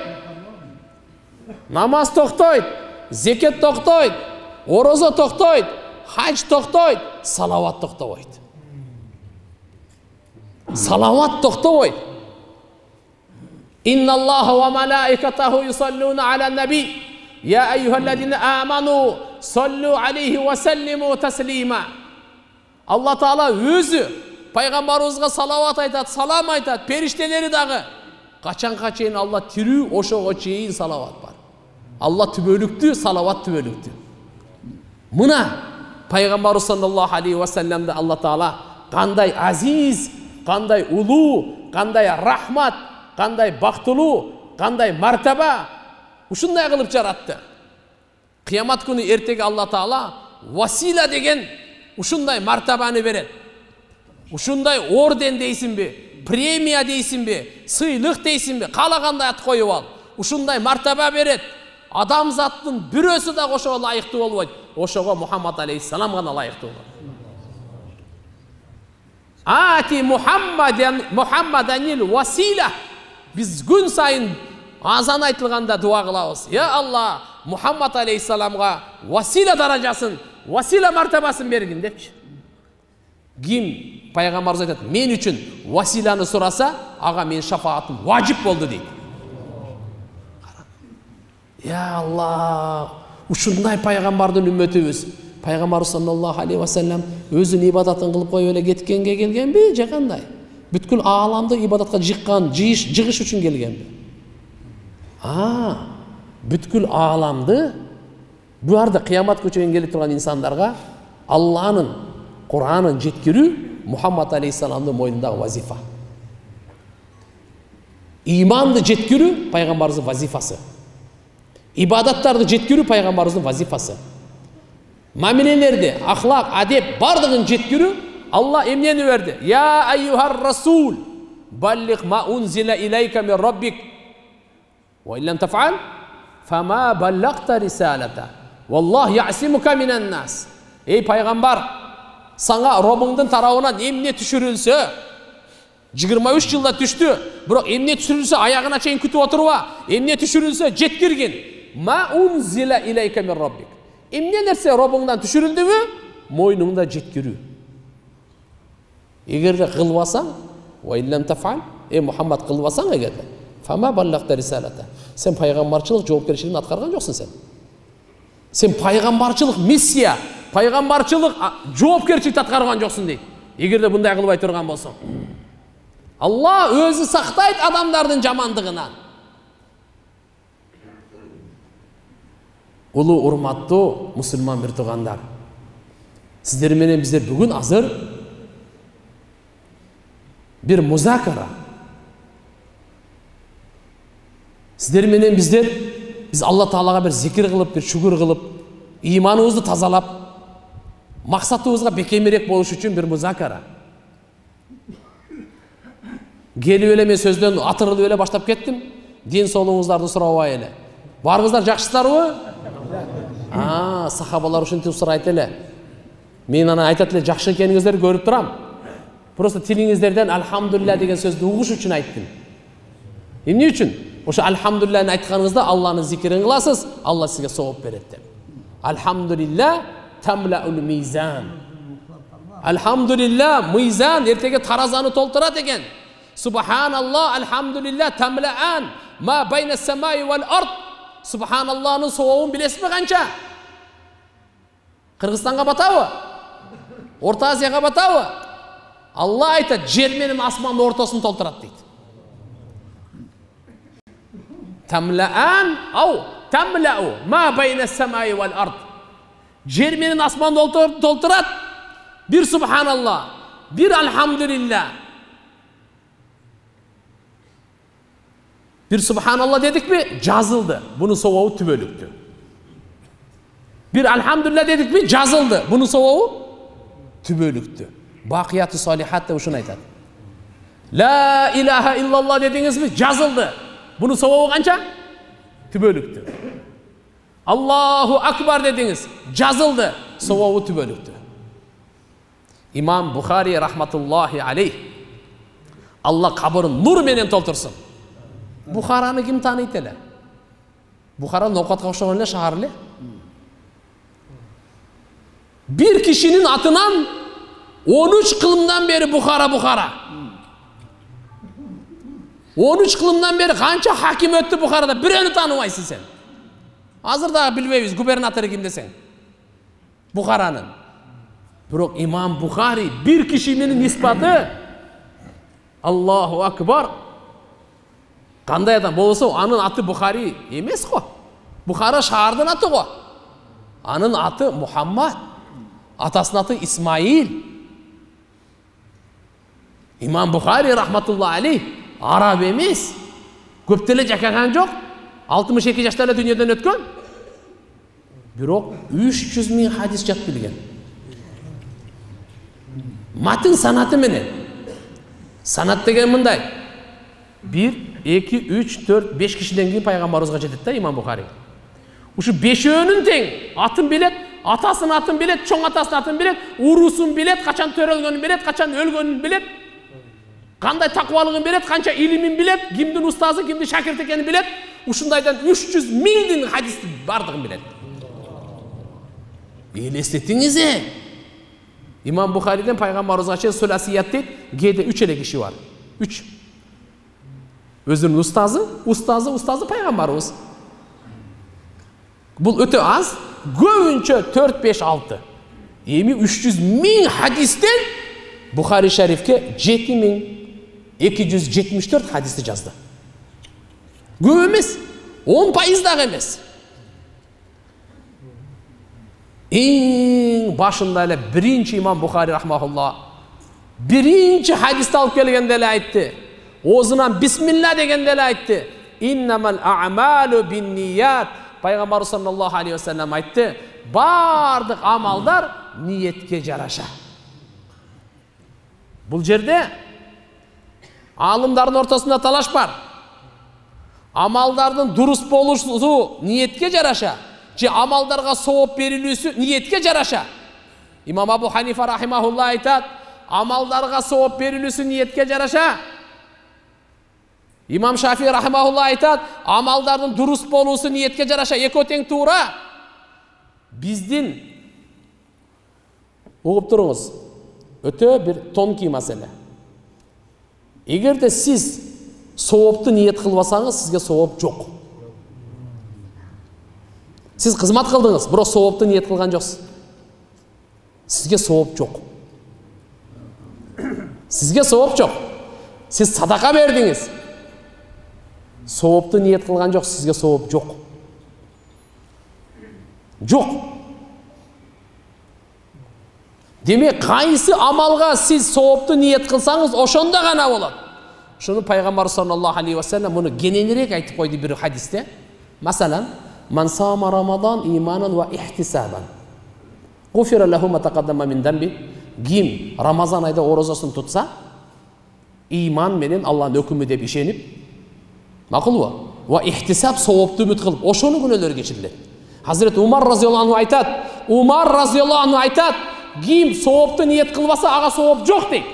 Namaz toktoyt, zeket toktoyt, oroza toktoyt, hac toktoyt, salavat toktoyt. Salavat toktoyt. İnna Allaha ve malaikatahu yusalluna ala nabi. Ya eyyühellezine amanu sallu aleyhi ve sellimu teslima. Allah Teala özü peygamberimize salavat aytat, salam aytat, perişteleri dağı. Kaçanğa çeyin Allah tirü oşoğa çeyin salavat bar. Allah tübölüktü, salavat tübölüktü. Mına peygamberimiz sallallahu aleyhi ve sellem'de Allah Teala kanday aziz, kanday ulu, kanday rahmat, kanday baktulu, kanday martaba uşunday kılıp yarattı. Kıyamat günü erteki Allah Teala vasila degen uşunday martabanı veren. Uşunday orden deysin be, premiya deysin be, sıylık deysin be, kalağanday at koyu al. Uşunday martaba veren. Adam zattın bürösü de oşoğa layıktı olmaydı. Oşoğa Muhammed Aleyhisselam gana layıktı olmaydı. Ati Muhammeden Muhammedenil vasila. Biz gün sayın azan aytılğanda dua kılavuz. Ya Allah Muhammed Aleyhisselam'a vasila darajasın, vasila martabasın bergin depçi. Kim peygamberimiz aytat, men üçün vasilanı sorasa, aga men şafaatım vacip boldu deydi. Ya Allah, uşunday paygambardın ümmetimiz. Peygamberimiz sallallahu aleyhi ve sellem özün ibadatını kılıp koyup öyle getkenge gelgen be, jaganday. Bütkül ağlamda ibadatka jıkkan, jıyış, jığış üçün gelgen be. Aa, bütkül ağlamdı. Bu arada kıyamat köçögen gelip turgan insanlarga Allah'ın Kur'an'ın jetkirü Muhammed Aleyhisselam'ın moyundagı vazifa. İmandı jetkirü peygamberimizin vazifası. İbadattardı jetkirü peygamberimizin vazifası. Maminelerde ahlak, adep bardığın jetkirü Allah emniyeni verdi. Ya eyyuhar rasul balligh ma unzile ileyke min rabbik ve illem tef'al fema ballagta risalata vallah ya'simuka minen nas. Ey peygamber, sana Rob'undun tarafından emne düşürülse yigirme üç yılda düştü. Bırak emne düşürülse ayağına çeyin kütüp oturma. Emne düşürülse jetkirgin. Ma unzile ileyke min rabbik. Emne nerse Rob'undan düşürüldü mü? Moynunda jetkirü. Eğer de kılvasan, ve illem tef'al, ey Muhammed kılvasan eğer de, fema ballagta risalata. Sen peygamberçilik cevapkerişliğini atkargan yoksun sen. Sen peygamberçilik misya, peygamberçilik cevapkerişliğini atkargan yoksun dey. Eğer de bunday kılvay turgan bolsun. Allah özü saktayt adamların jamandığından. Ulu urmatlı Müslüman bir tuğandar. Sizler menen bizler bugün hazır bir muzakara. Sizler menen bizler biz Allah Teala'ga bir zikir kılıp, bir şükür kılıp, imanımızı tazalap, maksatımızga bekemirek boluş için bir muzakara. Geli öyle men sözden atırılı öyle başlap kettim. Din soluğunuzdарды surabay ele. Bargızlar jakşıslarmı? Aa, sahabalar uşun tip surayt ele. Men ana aytat ele jakşı ekeniňizderdi görüp turam. Prosta tilingizlerden alhamdulillah degen sözdü uğuş üçün ayttım. Emne üçün? Oşa alhamdulillahyny aytkanıňızda Allah'ın zikirini kılasız, Allah size soğup beredi. Alhamdulillah tamlaul mizan. Alhamdulillah mizan ertege tarazanı tolturat eken. Subhanallah alhamdulillah tamlaan ma bayne's semai vel ard. Subhanallah'nın soğuğun bilesmi kança? Kırgızstan'a batabı? Orta Asya'ya batabı? Allah aytat, jermenin asmanın ortasını tolturat deydi. Tamlaan av tamla'u ma bayne's semai vel ard. Jermenin asmanını tolturat. Bir subhanallah, bir alhamdulillah. Bir subhanallah dedik mi? Cazıldı. Bunun soğuğu tübölüktü. Bir elhamdülillah dedik mi? Cazıldı. Bunun soğuğu tübölüktü. Bakiyatü salihat de şunu aytadı. La ilahe illallah dediniz mi? Cazıldı. Bunun soğuğu kança? Tübölüktü. Allahu akbar dediniz. Cazıldı. Soğuğu tübölüktü. İmam Bukhari rahmetullahi aleyh, Allah kabrini nur menen toldursun. Bukhara'nı kim tanıyt ele? Bukhara Nookat'a o'xshagan shaharli. Bir kişinin atından on üç kılımdan beri Bukhara Bukhara. on üç kılımdan beri kança hakim öttü Bukhara'da. Birini tanımaysın sen. Hazır da bilmeyiz gubernatörü kim desen. Bukhara'nın. Bırak İmam Bukhari bir kişinin ispatı. Allahu Akbar. Qanday adam bolsa, anın atı Bukhari emes ko. Bukhara şahardan atı ko. Anın atı Muhammed. Atasının atı İsmail. İmam Bukhari rahmetullahi aleyh Arab emes. Köp tili jakagan jok. altmış iki yaşlarla dünyadan ötkön. Birok üç yüz bin hadis jat bilgen. Matın sanatı menen. Sanat degen mınday. bir, iki, üç, dört, beş kişiden keyin Peygamberimiz jetdi da İmam Bukhari. Uşu beşöönün teң, atın bilet, atasının atın bilet, çoң atasının atın bilet, urusun bilet, kaçan törölgönün bilet, kaçan ölgönün bilet. Qanday takvalığın bilet, kança ilimin bilet, kimdin ustazı, kimdin şagirt ekenin bilet. Uşundaydan üç yüz mingdin hadistin bardığın bilet. Elestetiňiz e. İmam Bukhari'den Peygamberimiz jetdi, sölasiyat deyt, G'de üç ele kişi var. üç. Özünün ustazı, ustazı, ustazı Peygamberimiz. Bu öte az, köpünçe dört, beş, altı. Emi üç yüz bin hadisten Bukhari Şerif'ke yedi bin iki yüz yetmiş dört hadisi yazdı. Köp emes, on faiz dağı emes. En başında ele birinci İmam Bukhari rahmetullah birinci hadiste alıp gelgende ele aytdı. Oğuzundan Bismillah degende ele aytdı. İnnemel a'malu bin niyyat. Peygamber sallallahu aleyhi ve sellem aytdı. Bardık amaldar niyetke jaraşa. Bu jerde alımların ortasında talaş var. Amaldardın durus boluşu niyetke jaraşa. Ki amaldarga soğup berilüsü niyetke jaraşa. İmam Abu Hanife rahimahullah aytat. Amaldarga soğup berilüsü niyetke jaraşa. İmam Şafii rahimahullah aytat, amalların durus bolusu niyetke jaraşa, eki teң tuura. Bizdin uğup turuñuz. Öte bir tomki mesele. Egerde siz soğuptu niyet kılbasañız, sizge soğup jok. Siz kızmat kıldınız, bro soğuptu niyet kılgan joksuz. Sizge soğup jok. Sizge soğup jok. Siz sadaka verdiniz. Soğuptu niyet kılgan jok, sizge soğup jok. Jok. Demek qaysı amalga siz soğuptu niyet kılsanız oşonda gana bolat. Şunu Peygamber sallallahu aleyhi ve sellem bunu genelirek aytıp koydu bir hadiste. Masalan, "Man sama Ramazan imanan ve ihtisaban. Gufira lehu ma taqaddama min dhanbi." Kim Ramazan ayda orozasını tutsa, iman menen Allah'ın hükmü dep işenip makul va va ihtisab savobni umid qilib o'shani gunohlari kechirilar. Hazrat Umar roziyallohu anhu aytat, Umar roziyallohu anhu aytat, kim savobni niyat qilmasa, aga savob yo'q deng.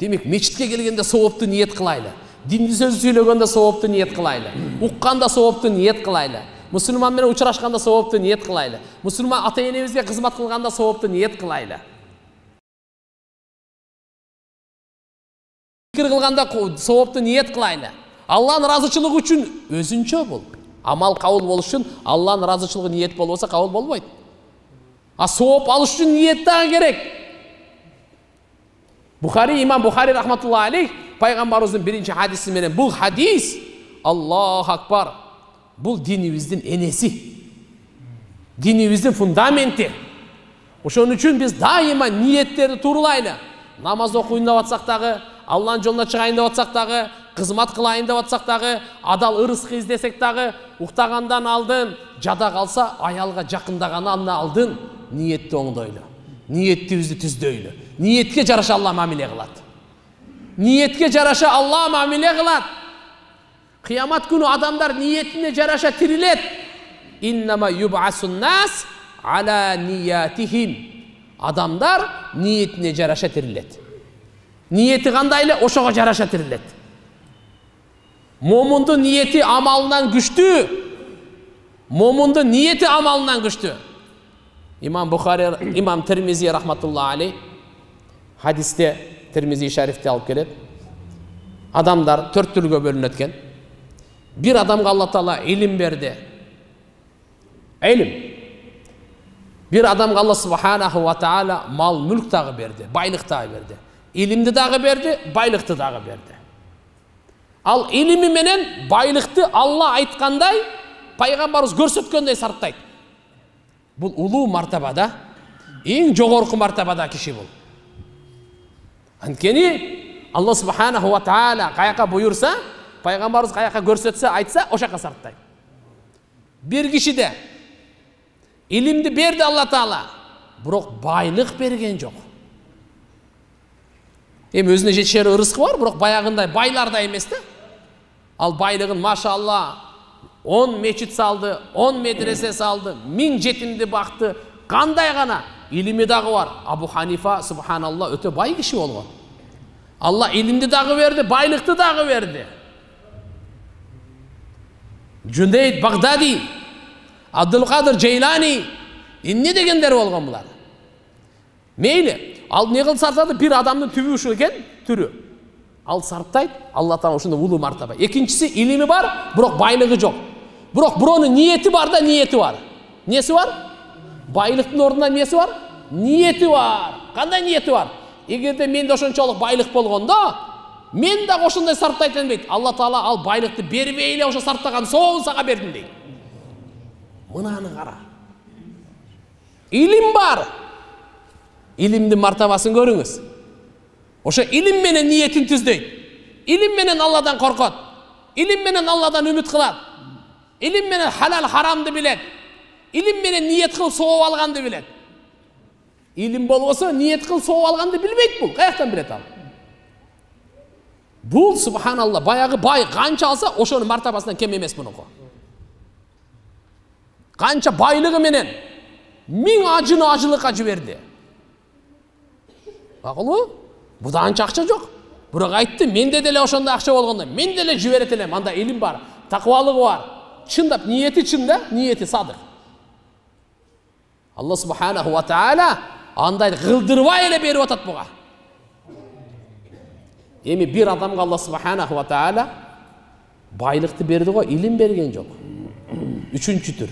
Demak, mecitga kelganda savobni niyat qilaylar. Dinni so'z so'ylaganda savobni niyat qilaylar. O'qganda savobni niyat qilaylar. Musulmon bilan uchrashganda savobni niyat qilaylar. Musulmon ota-onamizga xizmat qilganda savobni niyat qilaylar. Fikir kılganda soğuptu niyet kılayla. Allah'ın razıçılığı için özünçe bol. Amal kavul bol için Allah'ın razıçılığı niyet bol olsa kavul bol boydu. Ha soğup alış için niyet daha gerek. Bukhari, İmam Bukhari rahmetullahi aleyh Peygamberimizin birinci hadisi menen bu hadis Allahu Akbar. Bu dinimizin enesi. Dinimizin fundamenti. Onun için biz daima niyetleri turulayla. Namaz okuyun da vatsak dağı. Allah'ın yoluna çıkayın da atsak dağı, kızmat kılayın da atsak dağı, adal ırıskı izdesek dağı, uhtağandan aldın, jada kalsa ayalga jakındağanı aldın, niyetli oğundoylu, niyetli yüzlü tüzdöylü, niyetke jaraşa Allah mamile kılat. Niyetke jaraşa Allah mamile kılat. Kıyamat günü adamlar niyetine jaraşa tirilet. İnnemâ yub'asun nâs alâ niyatihim. adamlar niyetine caraşa tirillet. Niyeti kandayla o şoğa caraşa tirillet. Momundu niyeti amalından güçtü. Momundu niyeti amalından güçtü. İmam Bukhari, İmam Tirmizi rahmetullahi aleyh hadiste, Tirmizi şerifte alıp gelip adamlar dört türlü bölünetken bir adamga Allah Teala ilim verdi. İlim. Bir adamga Allah Subhanahu ve Teala mal mülk dağı verdi, baylık dağı verdi. İlimdi dağı verdi, baylıktı dağı verdi. Al ilimi menen baylıktı Allah aytkanday, paygambarız görsetkenday sarttaydı. Bu ulu martabada, en jogorku martabada kişi bul. Antkeni Allah Subhanahu ve Teala kayaka buyursa, paygambarız kayaka görsetse, aytsa, oşaka sarttaydı. Bir kişi de ilimdi berdi Allah Teala, bırak baylık bergen yok. Hem özüne jetişer ırıskı var, bırak bayağınday, baylarda emes de. Al baylığın maşallah on meçit saldı, on medrese saldı, min jetindi baktı, kanday gana ilimi dağı var. Abu Hanifa subhanallah öte bay kişi olgan. Allah ilimdi dağı verdi, baylıktı dağı verdi. Cüneyd Bagdadi, Abdülkadir Ceylani, inni degenler olgan bular. Meyli, al ne kıl sartadı? Bir adamın tübü uşurken türü. Al sarttaydı, Allah'tan hoşunda ulu martaba. İkincisi ilimi var, bırak baylığı yok. Bırak buranın niyeti var da niyeti var. Niyesi var? Baylıktın ordunda niyesi var? Niyeti var. Kanday niyeti var? Eğer de men de oşunçalık baylık bolğanda, men de oşunday sarttaydı deydi. Allah Teala al baylıktı berbeyle oşa sarttağan soğun sağa berdin deydi. Mınanı kara. İlim var. İlimdi martabasını görünüz. Oşa ilim menen niyetin tüzdeydi. İlim menen Allah'dan korkut. İlim menen Allah'dan ümit kılat. İlim menen halal haramdı bilet. İlim menen niyet kıl soğup alğandı bilet. İlim bol olsa niyet kıl soğup alğandı bilmeydi bu. Kayaktan bilet al. Bu subhanallah bayağı bay kança alsa oşa onun martabasından kem emes bunu ko. Kança baylığı menen min acını acılık acı verdi. Bakılı, bu da anca akça yok. Burak ayttı, mende dele oşanda akça olğanda, mende dele jüveret elem, anda ilim var, takvalığı var. Çındap, niyeti çında, niyeti sadık. Allah subhanahu wa ta'ala andaydı, gıldırva ele beri otat buğa. Emi bir adamga Allah subhanahu wa ta'ala baylıktı berdi koy, ilim bergen yok. Üçüncü tür.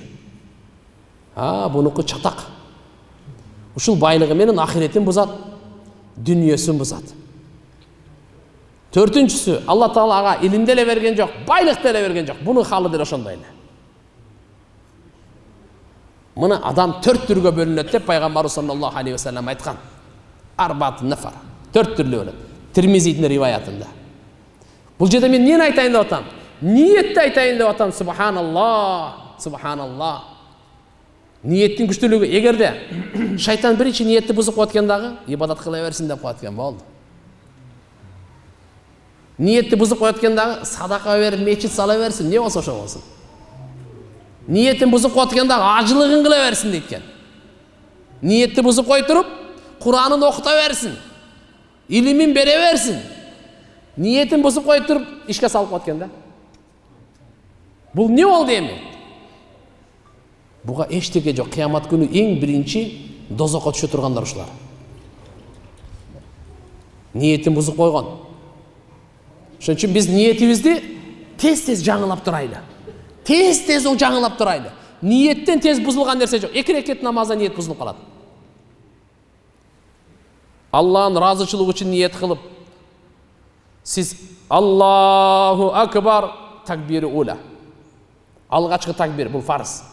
Ha, bununki çatak. Uşul baylığı menin ahiretin buzat. Dünyasını buzat. Törtüncüsü, Allah Teala ilimde ele vergen yok, baylıkta ele vergen yok. Bunun halıdır oşundayla. Buna adam tört türlü bölünüldü. Peygamber sallallahu aleyhi ve sellem aytkan. Arbatın nefar. Tört türlü bölünüldü. Tirmizi'nin rivayatında. Bu cede ben niye aytayın da otam? Niyette aytayın da otam. Subhanallah. Subhanallah. Niyetin güçlülüğü, eğer de şeytan bir için niyetli buzuk otken dağı, ibadat kılaversin de otken, bu oldu. Niyetli buzuk otken dağı, sadaka ver, meçit salaversin, ne olsa o olsun. Niyetin buzuk otken dağı, acılığın kılaversin deyken. Niyetli buzuk koyturup, Kur'an'ın okutaversin, ilimin bereversin. Niyetin buzuk koyturup, işke salıp otken de. Bu ne oldu emin? Buğa eşteke yok. Kıyamet günü en birinci dozoqa tüşe turganlar uşlar. Niyetin buzuq koygan. Şun için biz niyetimizdi tez tez jangılap duraylı. Tez tez o jangılap duraylı. Niyetten tez buzulğan nerse yok. İki rekat namazda niyet buzulup kalat. Allah'ın razıçılığı için niyet kılıp siz Allahu Akbar takbiri ula. Alğaçkı takbir bu farz.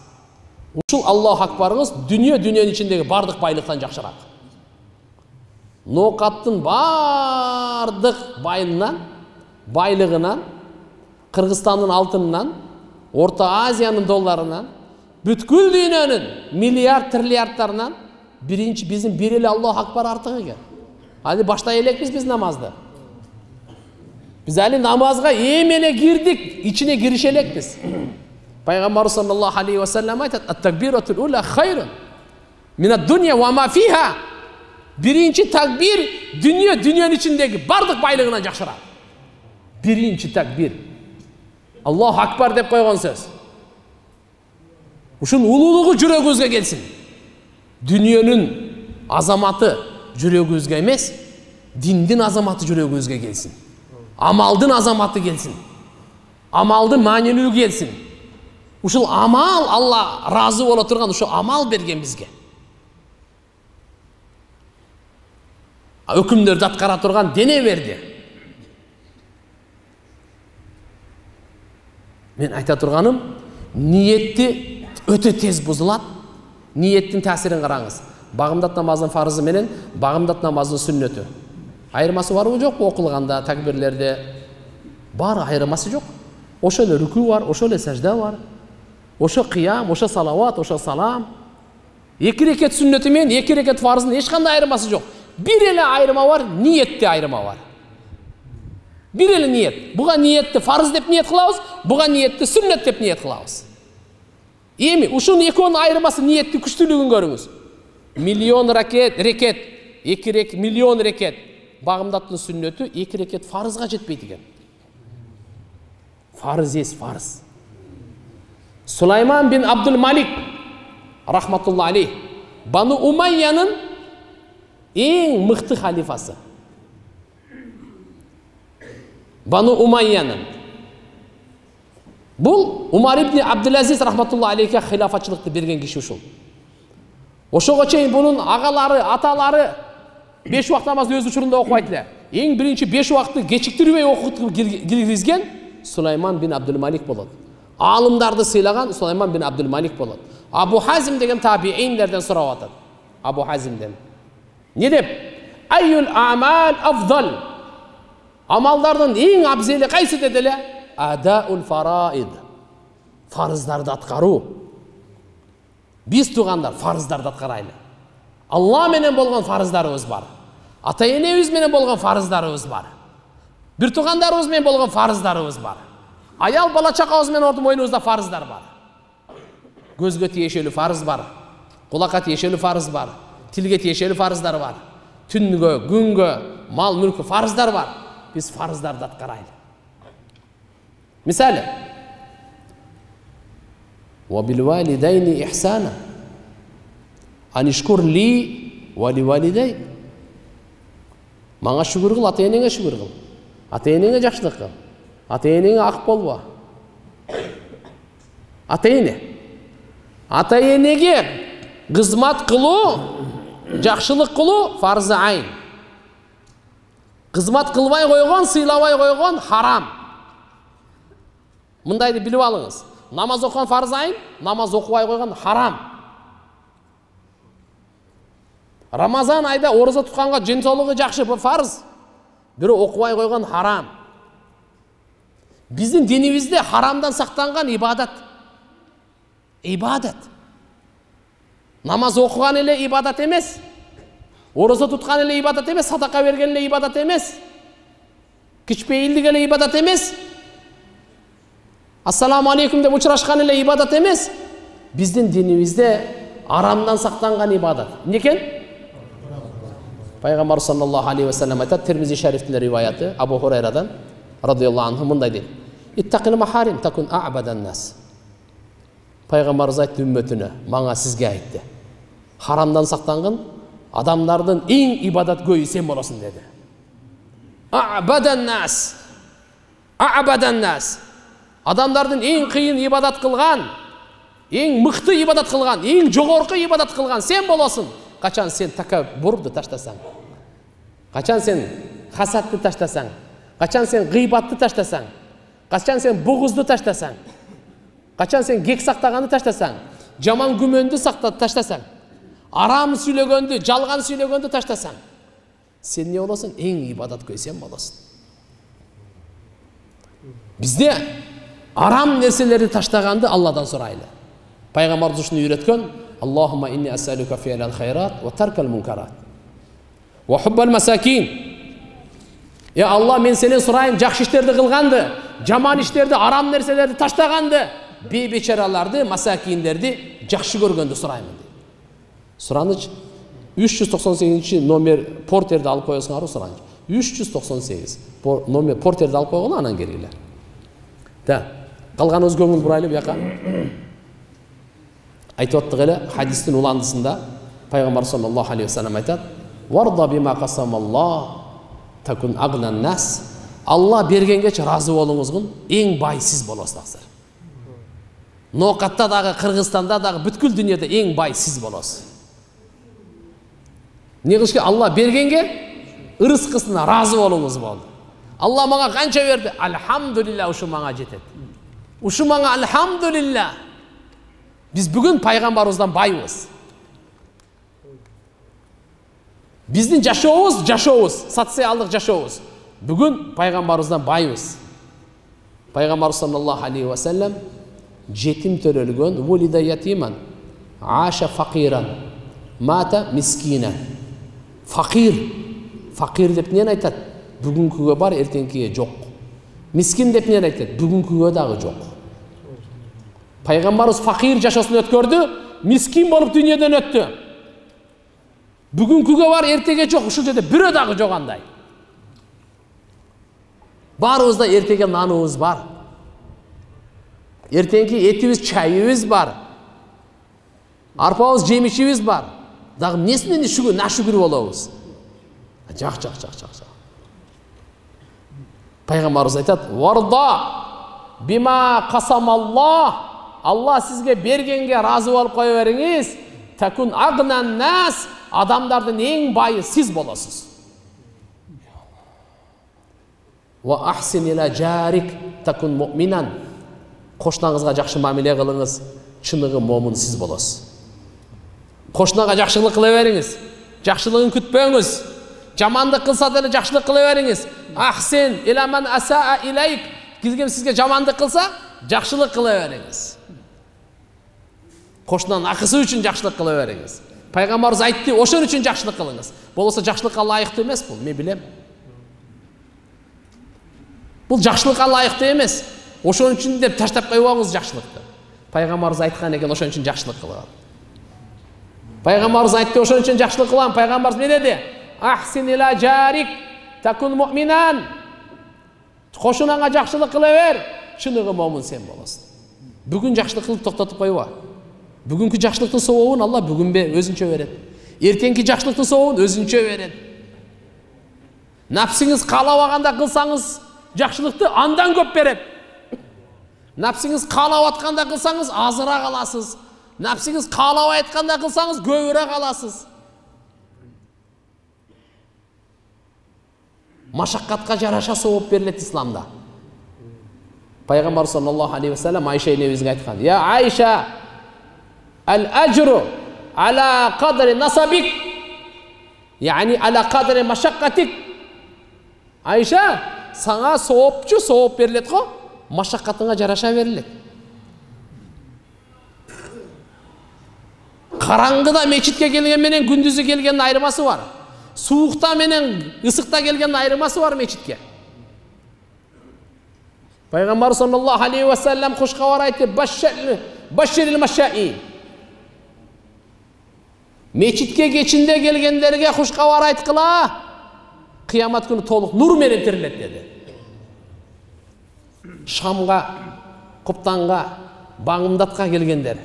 Uşul Allah-u Akbar'ınız dünya dünyanın içindeki bardık baylıktan jakşarak. Nookat'ın bardık bayından, baylığından, Kırgızistan'ın altından, Orta Asya'nın dolarından, bütkül dünyanın milyar trilyardlarından birinci bizim bir eli Allah-u Akbar artığı gel. Hadi başta elek biz biz namazda. Biz hali namazga emele girdik, içine girişelek biz. Peygamber sallallahu aleyhi ve sellem ayet et takbiratul ula hayrun min ad-dunya ve ma fiha Birinci takbir, dünya, dünyanın içindeki bardak baylığına yakışır. Birinci takbir. Allahu Akbar deyip koyduğun söz. Uşun ululuğu cüregözge gelsin. Dünyanın azamatı cüregözge emez, dindin azamatı cüregözge gelsin. Amaldın azamatı gelsin. Amaldın manilüğü gelsin. Uşul amal Allah razı ola turgan, uşul amal bergen bizge. Ökümdörde atkara turgan dene verdi. Ben ayta turganım, niyetti öte tez bozulat, niyettin tasirin karanız. Bağımdat namazın farzı menen, bağımdat namazın sünneti. Ayırması var mı yok mu okulganda, takbirlerde? Bari ayırması yok. O şöyle rükû var, o şöyle secde var. Oşa kıyam, oşa salavat, oşa salam. İki reket sünneti men, iki reket farzın eşkanda ayırması yok. Bir ele ayrıma var, niyette ayrıma var. Bir ele niyet. Buğa niyette farz deyip niyet kılavuz, buğa niyette sünnet deyip niyet kılavuz. İyi mi? Uşun iki onun ayrıması niyetli güçlülüğün görünüz. Milyon raket, reket, iki rek, milyon reket. Bağımdattın sünneti, iki reket farzga jetpeydigen. Farz es, farz. Sulayman bin Abdülmalik, rahmatullahi aleyh, Banu Umayya'nın en mıhtı halifası. Banu Umayya'nın. Bu, Umar ibn Abdülaziz rahmatullahi aleyh'e hilafatçılıkta bergen kişi uşul. Oşoğa çeyin bunun ağaları, ataları beş vakt namazını öz uçurunda okuyaydılar. En birinci beş vaktı geçiktirmeye okuyup girgizgen Sulayman bin Abdülmalik buladı. Alımdardı sıylagan Sulayman bin Abdülmalik buladı. Abu Hazim degen tabi'inlerden soru atın. Abu Hazim'den. Ne deyip? Ayyul amal afdal. Amallardan en abzeli kaysi dediler? Ada'ul faraid. Farzlarda atkaru. Biz tuğandar farzlarda atkaraylı. Allah menen bolğan farzlarımız var. Ata-enemiz menen bolğan farzlarımız var. Bir tuğandarımız menen bolğan farzlarımız var. Ayal bala çakağız menen ordum oyunumuzda farzlar var. Gözgöt yeşeli farz var. Kulakat yeşeli farz var. Tilget yeşeli farzlar var. Tüngö, güngö, mal mülkü farzlar var. Biz farzlarda atkaraylı. Misali. وَبِالْوَالِدَيْنِ اِحْسَانًا اَنِشْكُرْ لِي وَلِوَالِدَيْ Mağa şükür kıl, ata-enene şükür kıl. Ata-enene jakşılık kıl. Ata-enene ak bolba. Ata-ene. Ata-enege kızmat kılu, jakşılık kılu, farz-ı ayn. Kızmat kılvay koyğun, sıylavay koyğun, haram. Mındaydı bilip alınız. Namaz okuyan farz ayın, namaz okuvay koygan haram. Ramazan ayda oruza tutkanga jintoluğu jakşı bu farz. Biri okuvay koygan haram. Bizim dinimizde haramdan saklangan ibadat. İbadat. Namaz okuyan ile ibadat emez. Oruza tutkan ile ibadat emez. Sadaka vergen ile ibadat emez. Kiçpeyildik ile ibadat emez. Assalamu aleyküm de uçuraşkan ile ibadat emez. Bizden dinimizde aramdan saklangan ibadat. Neken? Peygamber sallallahu aleyhi ve sellem aytat Tirmizi Şerif'in rivayeti Abu Hurayra'dan radıyallahu anh bunday değil. İttaqil maharim takun a'badan nas. Peygamber zayt ümmetine, bana sizge aitti. Haramdan saklangan adamlardan en ibadat göğü sen olasın dedi. A'badan nas. A'badan nas. Adamlardan en kıyın ibadat kılgan, en mıhtı ibadat kılgan, en jogorku ibadat kılgan sen bolasın. Kaçan sen takabburdu taştasan, kaçan sen hasatlı taştasan, kaçan sen gıybatlı taştasan, kaçan sen buğuzlu taştasan, kaçan sen gek saktağanı taştasan, jaman gümöndü sakta taştasan, aram süylögöndü, jalgan süylögöndü taştasan, sen ne olasın? En ibadat köy sen bolasın. Bizde aram nerseleri taştağandı Allah'dan soraylı. Peygamber duşunu üretken Allahümme inni eselüke fi'lel hayrat ve terkel munkarat ve hubbel mesakin. Ya Allah men senen sorayım jakşı işlerdi kılgandı, jaman işlerdi, aram nerseleri taştağandı, bebeçeralardı, mesakinlerdi jakşı görgöndü sorayım. Soranıç üç yüz doksan sekizinci nomer porterde alıp koyasın arıyorsan üç yüz doksan sekiz por, nomer porterde alıp koyalım anan gereğiyle. Da kalgan öz göngül buraylı bir yaka. Aytı attık ele hadisinin ulandısında Peygamber sallallahu aleyhi ve sellem aytat varda bima kasamallah takun agnan nas Allah bergen geç razı olunuzgun en baysiz bolasızlar. Nookat'ta da, Kırgızstan'da da, bütkül dünyada en baysiz bolasız. Ne kış ki Allah bergenge ırıskısına razı olunuz oldu. Allah bana kança verdi. Elhamdülillah uşu bana cetet. Uşu bana elhamdülillah. Biz bugün peygamberimizden bayız. Bizim yaşoğuz, yaşoğuz. Satsa aldık yaşoğuz. Bugün peygamberimizden bayız. Peygamber sallallahu aleyhi ve sellem jetim törölgün vulide yetimen aşa fakiran mata miskinen. Fakir. Fakir deyip neyden aytat? Bugünküge bar, ertenkiye yok. Miskin deyip neyden aytat? Bugünküge dağı yok. Peygamberimiz fakir yaşasını ötkürdü, miskin olup dünyadan öttü. Bugünküge bar, ertege yok. Şu dedi, bir dağı yok anday. Barımızda ertege nanımız var. Ertenki etimiz, çayımız var. Arpağız, cemişimiz var. Dağım nesinin şükür, ne şükür olalımız? Cak, cak, cak, cak, cak. Peygamberimiz aytat, varda bima kasamallah. Allah sizge bergenge razı olup koyveriniz. Tekun agnan nas. Adamlardan en bayı siz bolasız. Ve ahsin ila carik tekun mu'minan. Koşnağızga cakşı mamile kılınız. Çınığı mumun siz bolasız. Koşnağa cakşılık kılıveriniz. Cakşılığın kütböğünüz. Camandık kılsa da cakşılık kılıveriniz. Ahsin ila men asaa ileyk. Kim sizge camandık kılsa cakşılık kılıveriniz. Koşnağın akısı için cakşılık kılıveriniz. Peygamberimiz aytti, oşun için cakşılık kılınız. Bu olsa cakşılık'a layık demez bu. Ne bileyim. Bu cakşılık'a layık demez. Oşun için de taştap koyuğunuz cakşılıktı. Peygamberimiz aytkan eken oşun için cakşılık kılınız. Peygamberimiz aytti, oşun için cakşılık kılınız. Peygamberimiz ne dedi? Ahsin ila carik takun mu'minan. Koşunana cakşılık kılıver. Şınığı mumun sen bolasın. Bugün cakşılıklı toktatıp koyu var. Bugünkü cakşılıklı soğuğun Allah bugün be özünçe veren. Erkenki cakşılıklı soğuğun özünçe veren. Napsiniz kalavağanda kılsanız cakşılıklı andan köp verip. Napsiniz kalavatkanda kılsanız azıra kalasız. Napsiniz kalavatkanda kılsanız gövüre kalasız. Maşakkatka caraşa soğup verilet İslam'da. Peygamber sallallahu aleyhi ve sellem Ayşe'ye nevizine etken. Ya Ayşe, el-ecru ala kadri nasabik, yani ala kadri maşakkatik. Ayşe, sana soğupçu soğup verilet ko, maşakkatına caraşa verilet. Karangıda meçitke gelgen menen gündüzü gelgenin ayrıması var. Suğukta menen ısıkta gelgenin ayrıması var meçitke. Peygamber sallallahu aleyhi ve sellem kuşkavar ayeti başşiril maşai. Meçitke geçinde gelgenlerge kuşkavar aytkıla kıyamet günü toluk nur merentirlet dedi. Şamga, Kuptanga, Bağımdatka gelgenler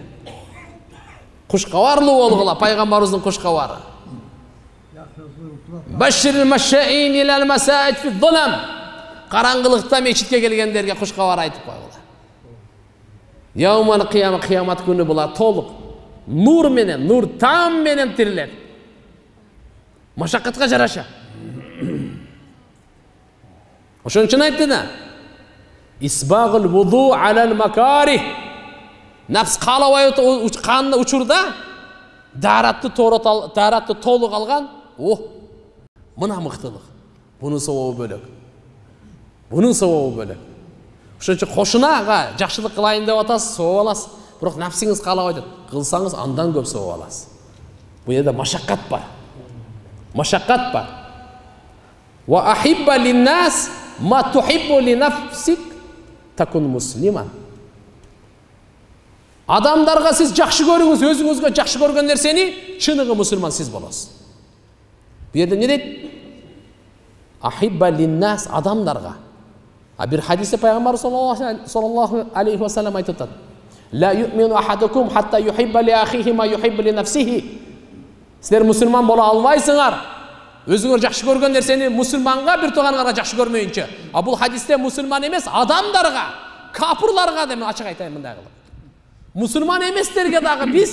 kuşkavarlı olgula Peygamberimizin kuşkavarı. Başşiril maşai'in ilal masa'id fi zulm. Karangılıkta meçitke gelgenlerge kuşkavar aytıp koyular. Yevmen kıyamet, kıyamet günü bular toluk. Nur menen, nur tam menen tiriler. Maşakkatka jaraşa. Oşun için ayıttı da. İsbağul vudu alel makarih. Nafs kalavayı kanını uçurda. Daratlı, daratlı toluk algan. Oh, mına mıhtılık. Bunun soğuğu bölük. Bunun soğuğu böyle. Şunun için koşuna, cakşılık kılayın da atasın, soğuğu alasın. Bırak nefsiniz kalavaydı. Kılsanız andan köp soğuğu alasın. Bu yerde maşakkat var. Maşakkat var. Ve ahibba linnâs ma tuhibbu linafsik takun musliman. Adamlarga siz cakşı görünüz, özünüzge cakşı görünler seni, çınığı musulman siz bolasın. Bu yerde ne dedi? Ahibba linnas adamlarga. Bir hadiste Peygamber sallallahu aleyhi ve sellem ayet etti. La yu'minu ahadukum hatta yuhibba li ahihi ma yuhibbu li nefsihi. Sizler Müslüman bola alvaysınlar. Özünüz yaxşı görgön nerseni Müslümanğa bir toğanğa yaxşı görmeyinçe. A bu hadiste Müslüman emes adamlarga, kafirlarga demen açıq aytayım bunday qılıb. Müslüman emeslerge dağı biz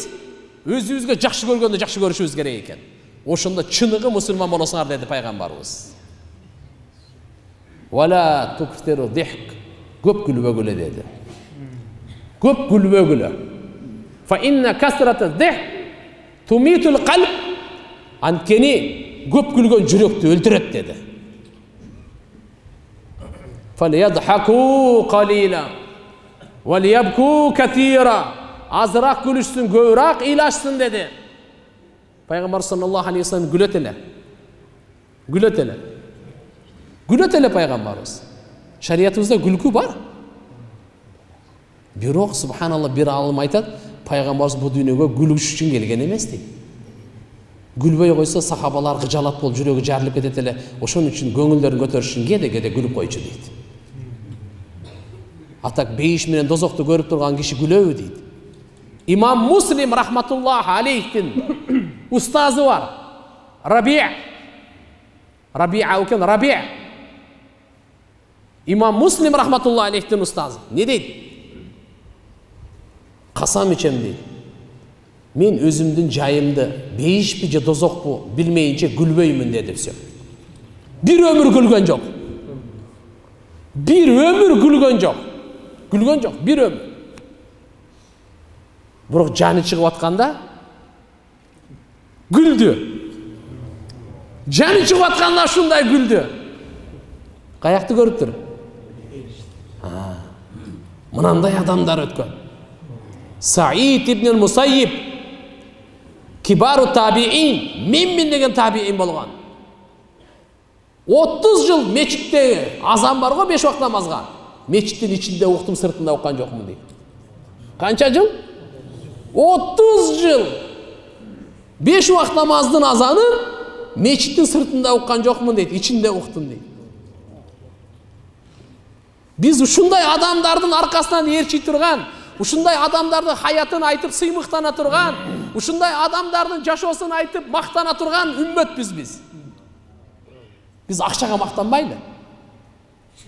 özümüzge yaxşı görgöndü yaxşı görüşübüz gerek eken. Oşunda çınığı Müslüman bolasınlar dedi Peygamberimiz. Wala tukteru dihk. Köp gülbe güle dedi. Köp gülbe güle. Fa inna kasrata dihk tumitul qalb an keni köp gülgön yürekti öldüret dedi. Fa liyadhaku qalila ve liyabku kathira. Azraq gülüşsün, gövraq ilaçsın dedi. Peygamber sallallahu aleyhi ve sellem gületele. Gületele. Gületele Peygamberimiz. Şariatımızda gülkü var. Biroq subhanallah bir alim aytat, Peygamberimiz bu dünyaya gülüş için gelgen emas deydi. Gülbey koysa sahabalar gıcalat bol, jüregi jarılıp ketedi ele, oşun için göngüllerini götürüş için kede kede gülüp koyucu deydi. Atak beiş menen dozoqtu görüp turgan kişi gülöbü deydi. İmam Muslim rahmatullahi aleyh'tin ustazı var. Rabi'. Rabi'a uken Rabi'. İmam Muslim rahmatullahi aleyh'tin ustazı. Ne deydi? Kasam içem deydi. Men özümdün cayımdı, beyiş bice dozoq bu, bilmeyince gülbeymin dedi. Bir ömür gülgön yok. Bir ömür gülgön yok. Gülgön yok, bir ömür. Buruk canı çıkıp atkanda güldü. Canı çıkıp atkanda şunday güldü. Kayakta görüp dur. Mınanday adamlar ötkön. Sa'id ibn-i Musayyib kibar-u tabi'in min-min degen tabi'in bolgan. otuz yıl meçitte azam var o beş vakit namazga. Meçittin içinde oktum sırtında okkan yok mu diye. Kança yıl? otuz yıl beş vakit namazdın azanı meçittin sırtında okkan yok mu deydi, içinde oktun deydi. Biz şunday adamların arkasından yer çitirgan, uşunday adamların hayatını aytıp sıymıktana turgan, uşunday adamların yaşosunu aytıp maktana turgan ümmet biz biz. Biz akşağa maktanmaylı.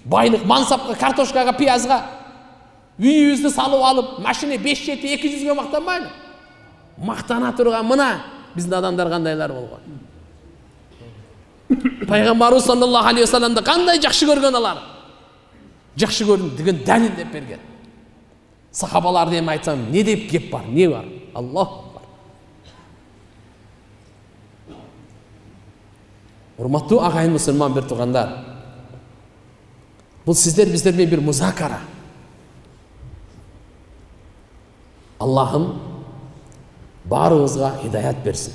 Baylık, mansapka, kartoşkaga, piyazga üyüzünü salıp alıp, maşine beş yeti, iki yüzüne maktanmaylı. Maktana turgan mına, bizim adamlar kandaylar olgan. Peygamberimiz sallallahu aleyhi ve sellem'de kanday cakşı görgün alar. Cakşı görgün, digin delil deyip bergen. Sahabalar deyip aytsam, ne deyip gep var, ne var? Allah var. Hurmatlı ağayın Müslüman bir tuğandar. Bu sizler bizler bir muzakara. Allah'ım barımızga hidayet versin.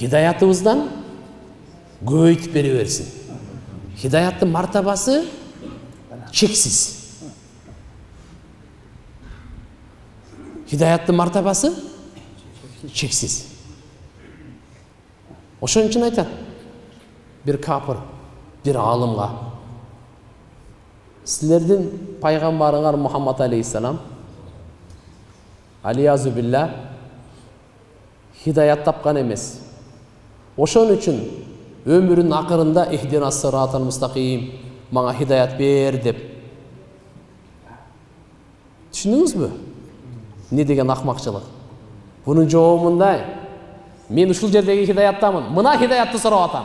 Hidayatımızdan göğüt beri versin. Hidayatın martabası çeksiz. Hidayatın martabası çeksiz. Oşun için aytan bir kapır, bir alımla sizlerden peygamberler Muhammed Aleyhisselam aliyazu billah hidayat tapkan emes. Oşun için ömrünün akırında ihdinas sıratal müstakim bana hidayat ber deyip düşündünüz mü? Ne degen akmakçılık? Bunun cevabı bunday. Men uşul jerdegi hidayattamın. Mına hidayatı sırap atam.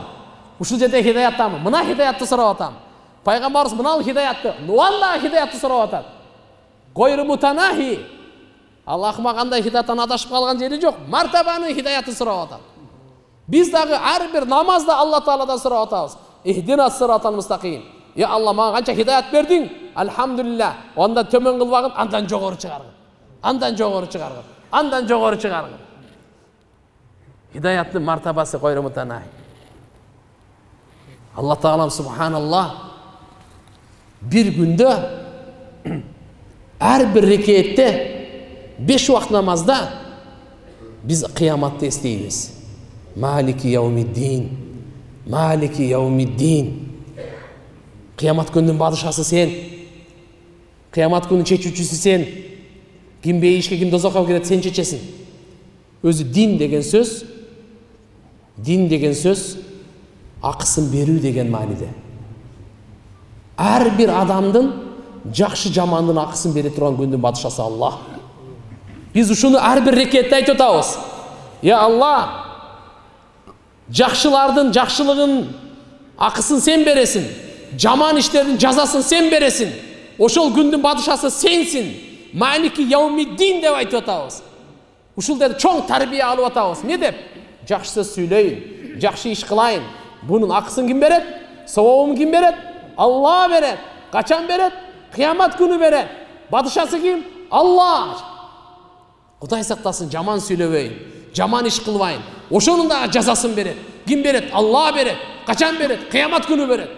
Uşul jerdegi hidayattamın. Mına hidayatı sırap atam. Peygamberimiz mınal hidayatı. Vallahi hidayatı sırap atam. Goyru mutanahi. Allah akmağanday hidayattan adaşıp kalgan jeri yok. Martabanın hidayatı sırap atam. Biz dağı her bir namazda Allah Teala'dan sırap atamız. İhdinas sıratal müstakim. Ya Allah bana kança hidayat verdin. Elhamdülillah. Ondan tömen kıl bakın, andan jogor çıkarın. Andan jogor çıkarın. Andan jogor çıkarın. Hidayatlı martabası koyru mutanay. Allah Teala subhanallah bir günde her bir rekayette beş vakit namazda biz kıyamatta isteyiz. Maliki yevmiddin. Maliki yevmiddin. Kıyamet gününün padişahı sen. Kıyamet gününün çekicisi sen. Kim beyişke, kim dozakavga da sen çekeceksin. Özü din degen söz, din degen söz, akısın berü degen manide. Her bir adamdın, jakşı jamanın akısın beri duran gündün padişahı Allah. Biz şunu her bir rekette aytıyoruz. Ya Allah, jakşılardın, jakşılığın akısın sen beresin. Jaman işlerin cazasın sen beresin. Oşol gündün padişahı sensin. Maliki yevmiddin dep aytıyoruz. Uşul dedi, çoğun terbiye alıp atağız. Ne deyip? Jakşı söz söyleyin, jakşı iş kılayın. Bunun akısını kim beret? Savabını kim beret? Allah beret. Kaçan beret? Kıyamet günü beret. Padişahı kim? Allah. Kuday saktasın, jaman söyleyin, jaman iş kılvayın. Oşonun da cazasını beret. Kim beret? Allah beret. Kaçan beret? Kıyamet günü beret.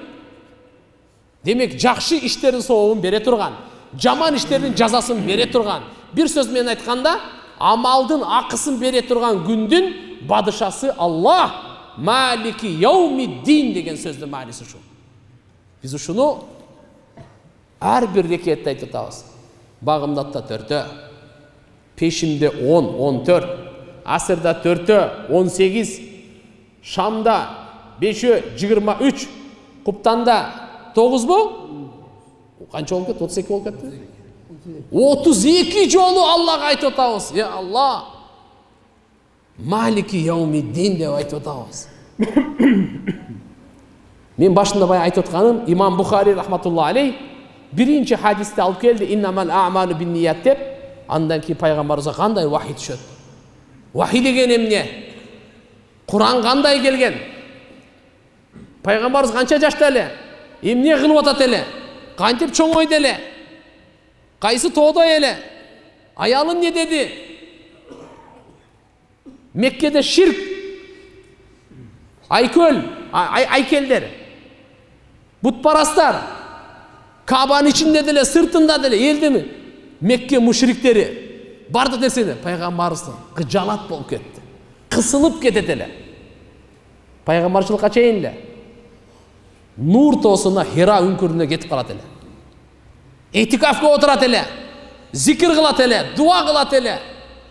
Demek jakşı işlerin savabını beret urgan. Jaman işlerin cazasını beret urgan. Bir söz men aytkanda, amaldın akısın bere turgan gündün padişahı Allah. Maliki yevmiddin degen sözdün manisi şu. Biz şunu her bir rekette aytıtabız. Bağımdatta төртө, peşimde он он төрт, asırda төртө, он сегиз, Şamda бешөө, жыйырма үч, Куптанда тогуз bu? Kança ol ket? отуз эки ol ket? отуз эки жолу Allah'a aytıp atağız. Ya Allah! Maliki yevmiddin de aytıp atağız. Men başında bayağı aytıp atağım, İmam Bukhari rahmetullahi aleyh birinci hadiste alıp geldi, innamal a'malu bin niyat dep, andan ki Peygamberimize kanday vahiy düşöt. Vahiy degen emne? Kur'an kanday gelgen? Peygamberimiz kança yaşta ele? Emne kılıp atat ele? Kantep çoğoydu ele? Kayısı toğda ele. Ayalın ne dedi? Mekke'de şirk. Ayköl. Ay, aykelder. Butparastlar. Kaba'nın içinde dele, sırtında dele. Eldi mi? Mekke müşrikleri. Bardı desene. Peygamber'sin. Gıcalat bol ketti. Kısılıp ketti dele. Peygamberçılık açayın le. Nur tosuna Hira ünkürüne getip kalat dele. İtikafga oturat ele, zikir kılat ele, dua kılat ele,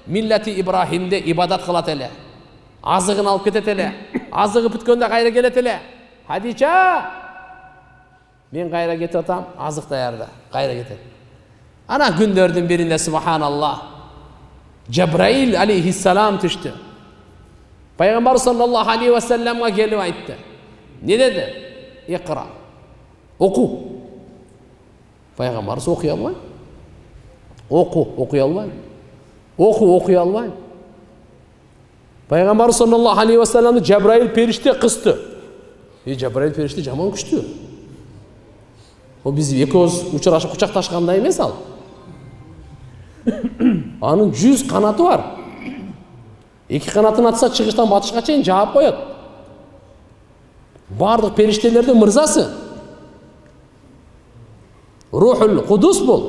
milleti İbrahim'de ibadat kılat ele, azığını alıp ketet ele, azığı bütkönde gayra gelet ele. Hadice, ben gayra getiretam, azıq dayarda, gayra getir. Ana günlerden birinde subhanallah, Cebrail aleyhisselam düştü. Peygamber sallallahu aleyhi ve sellem'e gelip ayıttı. Ne dedi? İkra, oku. Peygamberimiz okuya almayın. Oku, okuya almayın. Oku, okuya almayın. Peygamberimiz sallallahu aleyhi ve sellem'de Cebrail perişte kıstı. E Cebrail perişte jaman küçtü. O bizi ekoz uçuraşıp kucaklaşkanday mesal. Anın жүз kanatı var. İki kanatını atsa çıkıştan batışka çeyin cevap koyat. Bardık periştelerde mırzası. Ruhul Kudus bul,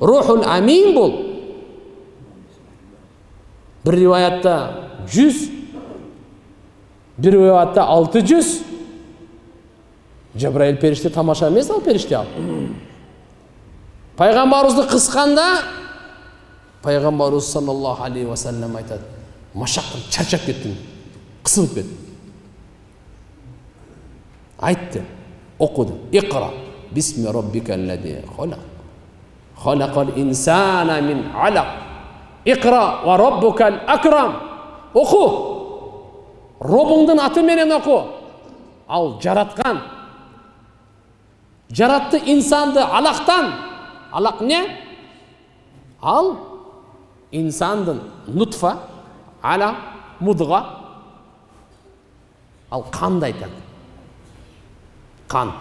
Ruhul Amin bul. Bir rivayatta жүз, bir rivayatta алты жүз. Cebrail perişte tamaşa mesal perişte al. Peygamberimizni kıskanda Peygamberimiz sallallahu aleyhi ve sellem aytadı. Maşakkın çarçap kettin, kısılıp kettin. Ayttı, okudu, ikra. Bismi rabbikellezi halak. Halakal insana min alak. İkra ve rabbukel akram. Oku. Robundun atı menen oku. Al jaratkan. Jarattı insandı alaktan. Alak ne? Al insandın nutfa ala mudga. Al kan da aytan. Kan.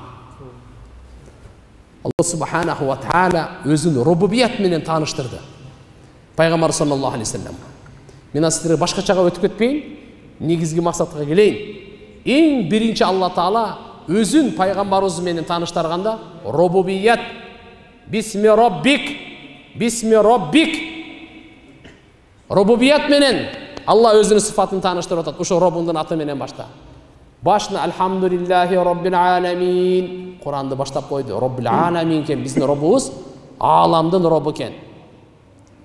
Allah subhanahu wa ta'ala özünü rububiyat menen tanıştırdı. Peygamber sallallahu aleyhi ve sellem. Men asitlerge başka çağa ötüp ketpeyin, negizgi maksatıga keleyin. En birinci Allah Taala özün Peygamberimiz menen tanıştırganda rububiyat. Bismi Rabbik. Bismi Rabbik. Rububiyat menen Allah özünün sıfatını tanıştır otat. Uşu Rabbundan atı menen başta. Başına elhamdülillahi Rabbil alemin. Kur'an'da başta koydu. Rabbil aleminken bizim Rabbimiz alamdın Rabbuken.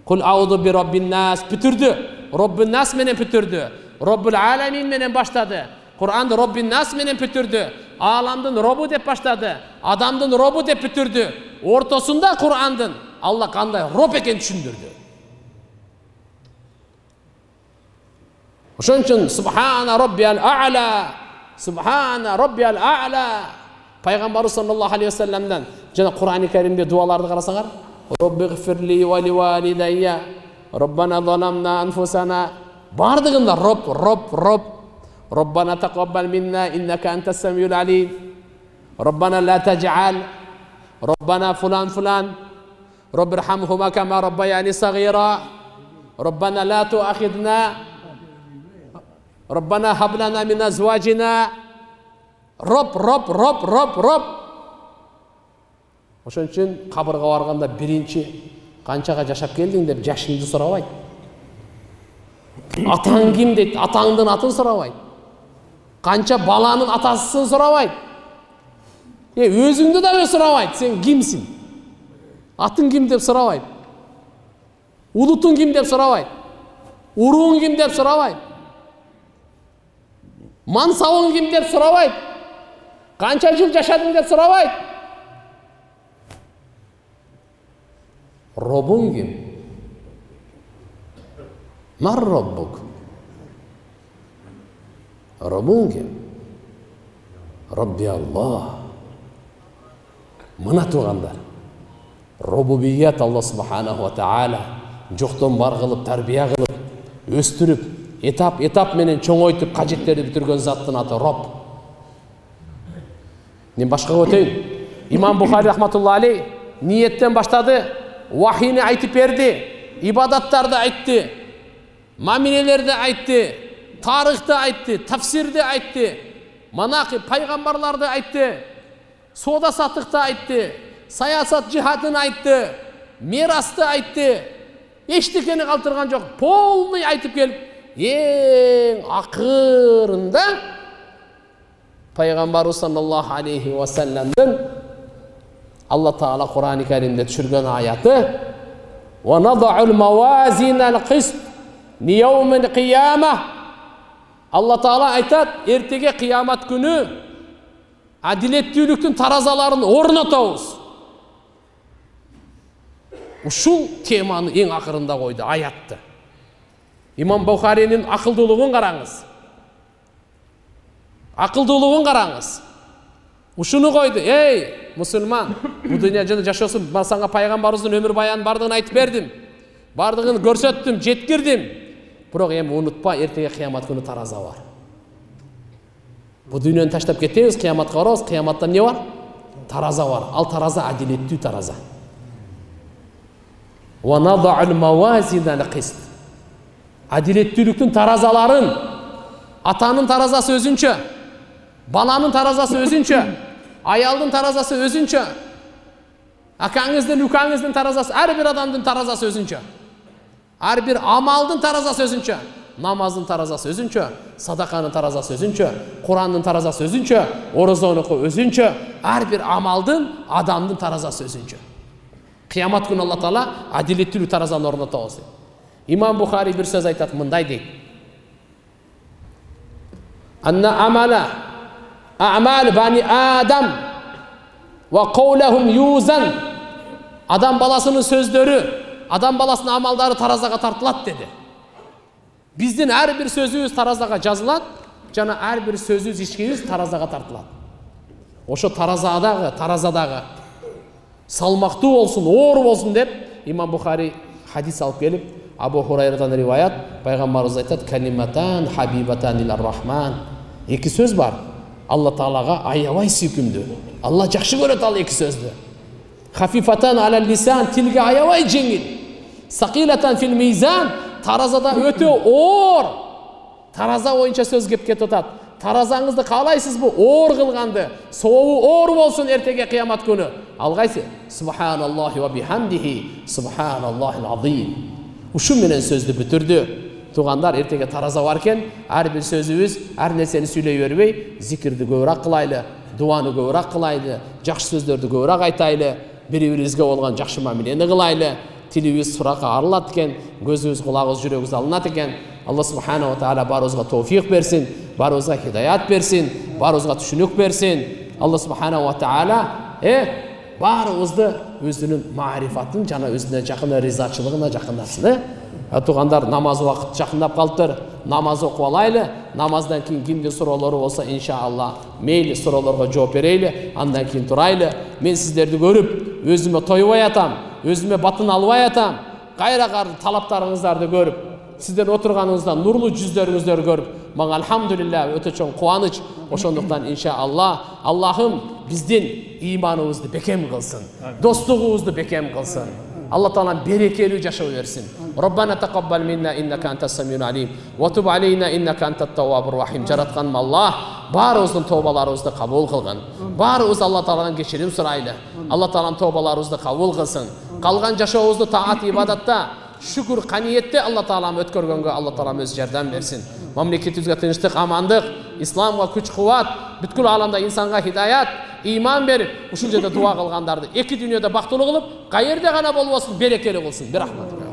Kul audu bi Rabbin nas. Pütürdü. Rabbin nas menen pütürdü. Rabbil alemin menen başladı. Kur'an'da Rabbin nas menen pütürdü. Alamdın Rabbu de başladı. Adamdın Rabbu de pütürdü. Ortasında Kur'an'dın Allah kanday Rabbuken düşündürdü. Onun için Subhana Rabbiyal A'la, Subhana Rabbiyal A'la. Peygamber sallallahu aleyhi ve sellem'den gene Kur'an-ı Kerim'de dualarını karasalar. Rabbighfirli ve livalidayya, Rabbana zalamna enfusana. Bardığında Rabb, Rabb, Rabb. Rabbana taqabbal minna innaka ente's semiul alim. Rabbana la tec'al, Rabbana fulan fulan. Rabbirhamhuma kema rabbayani sagira. Rabbana la tuakhidna. Rabbana hablana min azvajina. Rob, rob, rob, rob, rob. Oşun için kabirge varganda birinci kançaga yaşap keldin deb yaşındı sorabayt. Atan kim deyt, atandın atın sorabayt. Kança balanın atasısın sorabayt. E özündü de sorabayt, sen kimsin? Atın kim deb sorabayt. Ulutun kim deb sorabayt. Uruğun kim deb sorabayt. Mansavın kim deyip sorabaydı. Kança yıl yaşadın deyip sorabaydı. Rabbun kim? Mar Rabbuk? Rabbun kim? Rabbi Allah. Mına tuğandar. Rububiyet Allah subhanahu ve teala. Joktun bar kılıp, terbiye kılıp, östürüp, etap etap menen çoğoytup kajetleri bitirgen zattın adı Rob. Men başka öteyim. İmam Bukhari rahmetullahi aleyh niyetten başladı. Vahiyni aytıp berdi. İbadatlarda ayttı. Maminelerde ayttı. Tarihte ayttı. Tafsirde ayttı. Manaki peygamberlerde ayttı. Soda satıkta ayttı. Sayasat cihadını ayttı. Mirasta ayttı. Eştikeni kaltırgan yok. Polni aytıp gelip en akırında Peygamber sallallahu aleyhi ve sellem'den Allah Teala Kur'an-ı Kerim'de düşürgen ayatı وَنَضَعُ الْمَوَازِنَ الْقِسْطِ لِيَوْمِ الْقِيَامَةِ Allah Teala aytat ertege kıyamet günü adilettiyülüktün tarazalarını ornatavuz. Şu temanı en akırında koydu ayattı. İmam Bukhari'nin akıldılığın karağınız. Akıldılığın karağınız. Uşunu koydu. Ey Müslüman, bu dünyada yaşıyorsun. Ben sana Peygamberimizin ömür bayanı bardığını aytıp verdim. Bardığını görsettim, jetkirdim. Bırak hem unutma, ertege kıyamet günü taraza var. Bu dünyanı taştap getiririz, kıyamet vararız. Kıyamatta ne var? Taraza var. Al taraza, adiletli taraza. وَنَضَعُ الْمَوَازِنَ الْقِسْطِ Adiletliliktün tarazaların, atanın tarazası özünçe, balanın tarazası özünçe, ayaldın tarazası özünçe, akanızdın, yukanızdın tarazası, her bir adamdın tarazası özünçe, her bir amaldın tarazası özünçe, namazın tarazası özünçe, sadakanın tarazası özünçe, Kur'an'ın tarazası özünçe, orozonluğu özünçe, her bir amaldın, adamdın tarazası özünçe. Kıyamet günü Allah Teala adiletlilik tarazanın orada olsun. İmam Bukhari bir söz aytat mınday deydi. Anna amala a'mal bani Adam ve kavlehum yuzan. Adam balasının sözleri, adam balasının amalları tarazaga tartılat dedi. Bizden her bir sözümüz tarazaga cazılat, cana her bir sözümüz işkimiz tarazaga tartılat. O şu tarazadağı, tarazadağı salmakta olsun, or olsun deyip İmam Bukhari hadis alıp gelip Abu Hurayra'dan rivayet, Peygamberimiz aytadi, "Kalimatan habibatan ilar-Rahman." İki söz var. Allah Teala'ga ayabay sükümdü. Allah yaxşı görät al iki sözdü. Hafifatan alal-lisan, tilge ayabay jengil. Saqilatan fil-mizan, tarazada öte or. Taraza oyınça söz kep ketotat. Tarazanızda qalaysız bu or qılğandı. Soğu or bolsun ertege kıyamet günü. Alğaysı, "Subhanallahi ve bihamdihi, subhanallahil azim." Uşun menen sözlü bitirdi. Tuğanlar, ertege taraza varken her bir sözümüz, her neseni söyleyivermey, zikirdi köbürak kılaylı, duanı köbürak kılaylı, jakşı sözlerdi köbürak aytaylı, biri-birimizge olgan jakşı mameleni kılaylı, tilimiz suraka arılat eken, gözümüz, kulağımız, yüreğimiz alınat eken. Allah subhanahu wa ta'ala barozga tevfik versin, barozga hidayat versin, barozga düşünük versin. Allah subhanahu wa ta'ala e, barozda özünün marifatını, cana özüne jakına, rizaçılığına jakınasını. Tuğandar namaz vakit jakındap kalıptır, namaz oku alaylı, namazdan keyin kimde soruları olsa inşallah meyli sorularga cevap bereyli, andan keyin turaylı. Men sizlerdi görüp, özüme toyup ayatam, özüme batın alıp ayatam, gayra garlı talaptarınızlardı görüp, sizden oturganınızdan nurlu cüzlerinizleri görüp, bana elhamdülillah öte çoğun kuanıç, oşunduktan inşallah Allah'ım bizden imanımızı bekem kılsın, dostluğumuzu bekem kılsın. Allah Teala berekeli yaşa versin. Rabbana taqabbal minna innaka entas semiul alim ve tub aleyna innaka entat tawwabur rahim. Jaratqan Allah barımızdın tövbalaryzdy kabul kılgın. Barımız Allah Teala'dan kechirim suraylı. Allah Teala'nın tövbalaryzdy kabul kılsın. Kalgan yaşawyzdy taat ibadatta, şükür kaniyette Allah Teala'm ötkörgönge Allah Teala'm öz yerden versin. Mamleketibizge tinçlik, amandık, İslamga güç kuvvet, bütkül alamda insanga hidayat, iman berip, uşul jerde dua kılgandardı. Eki dünyada baktulu kılıp, qayerde gana bolmasın, berekeli olsun. Bir rahmet.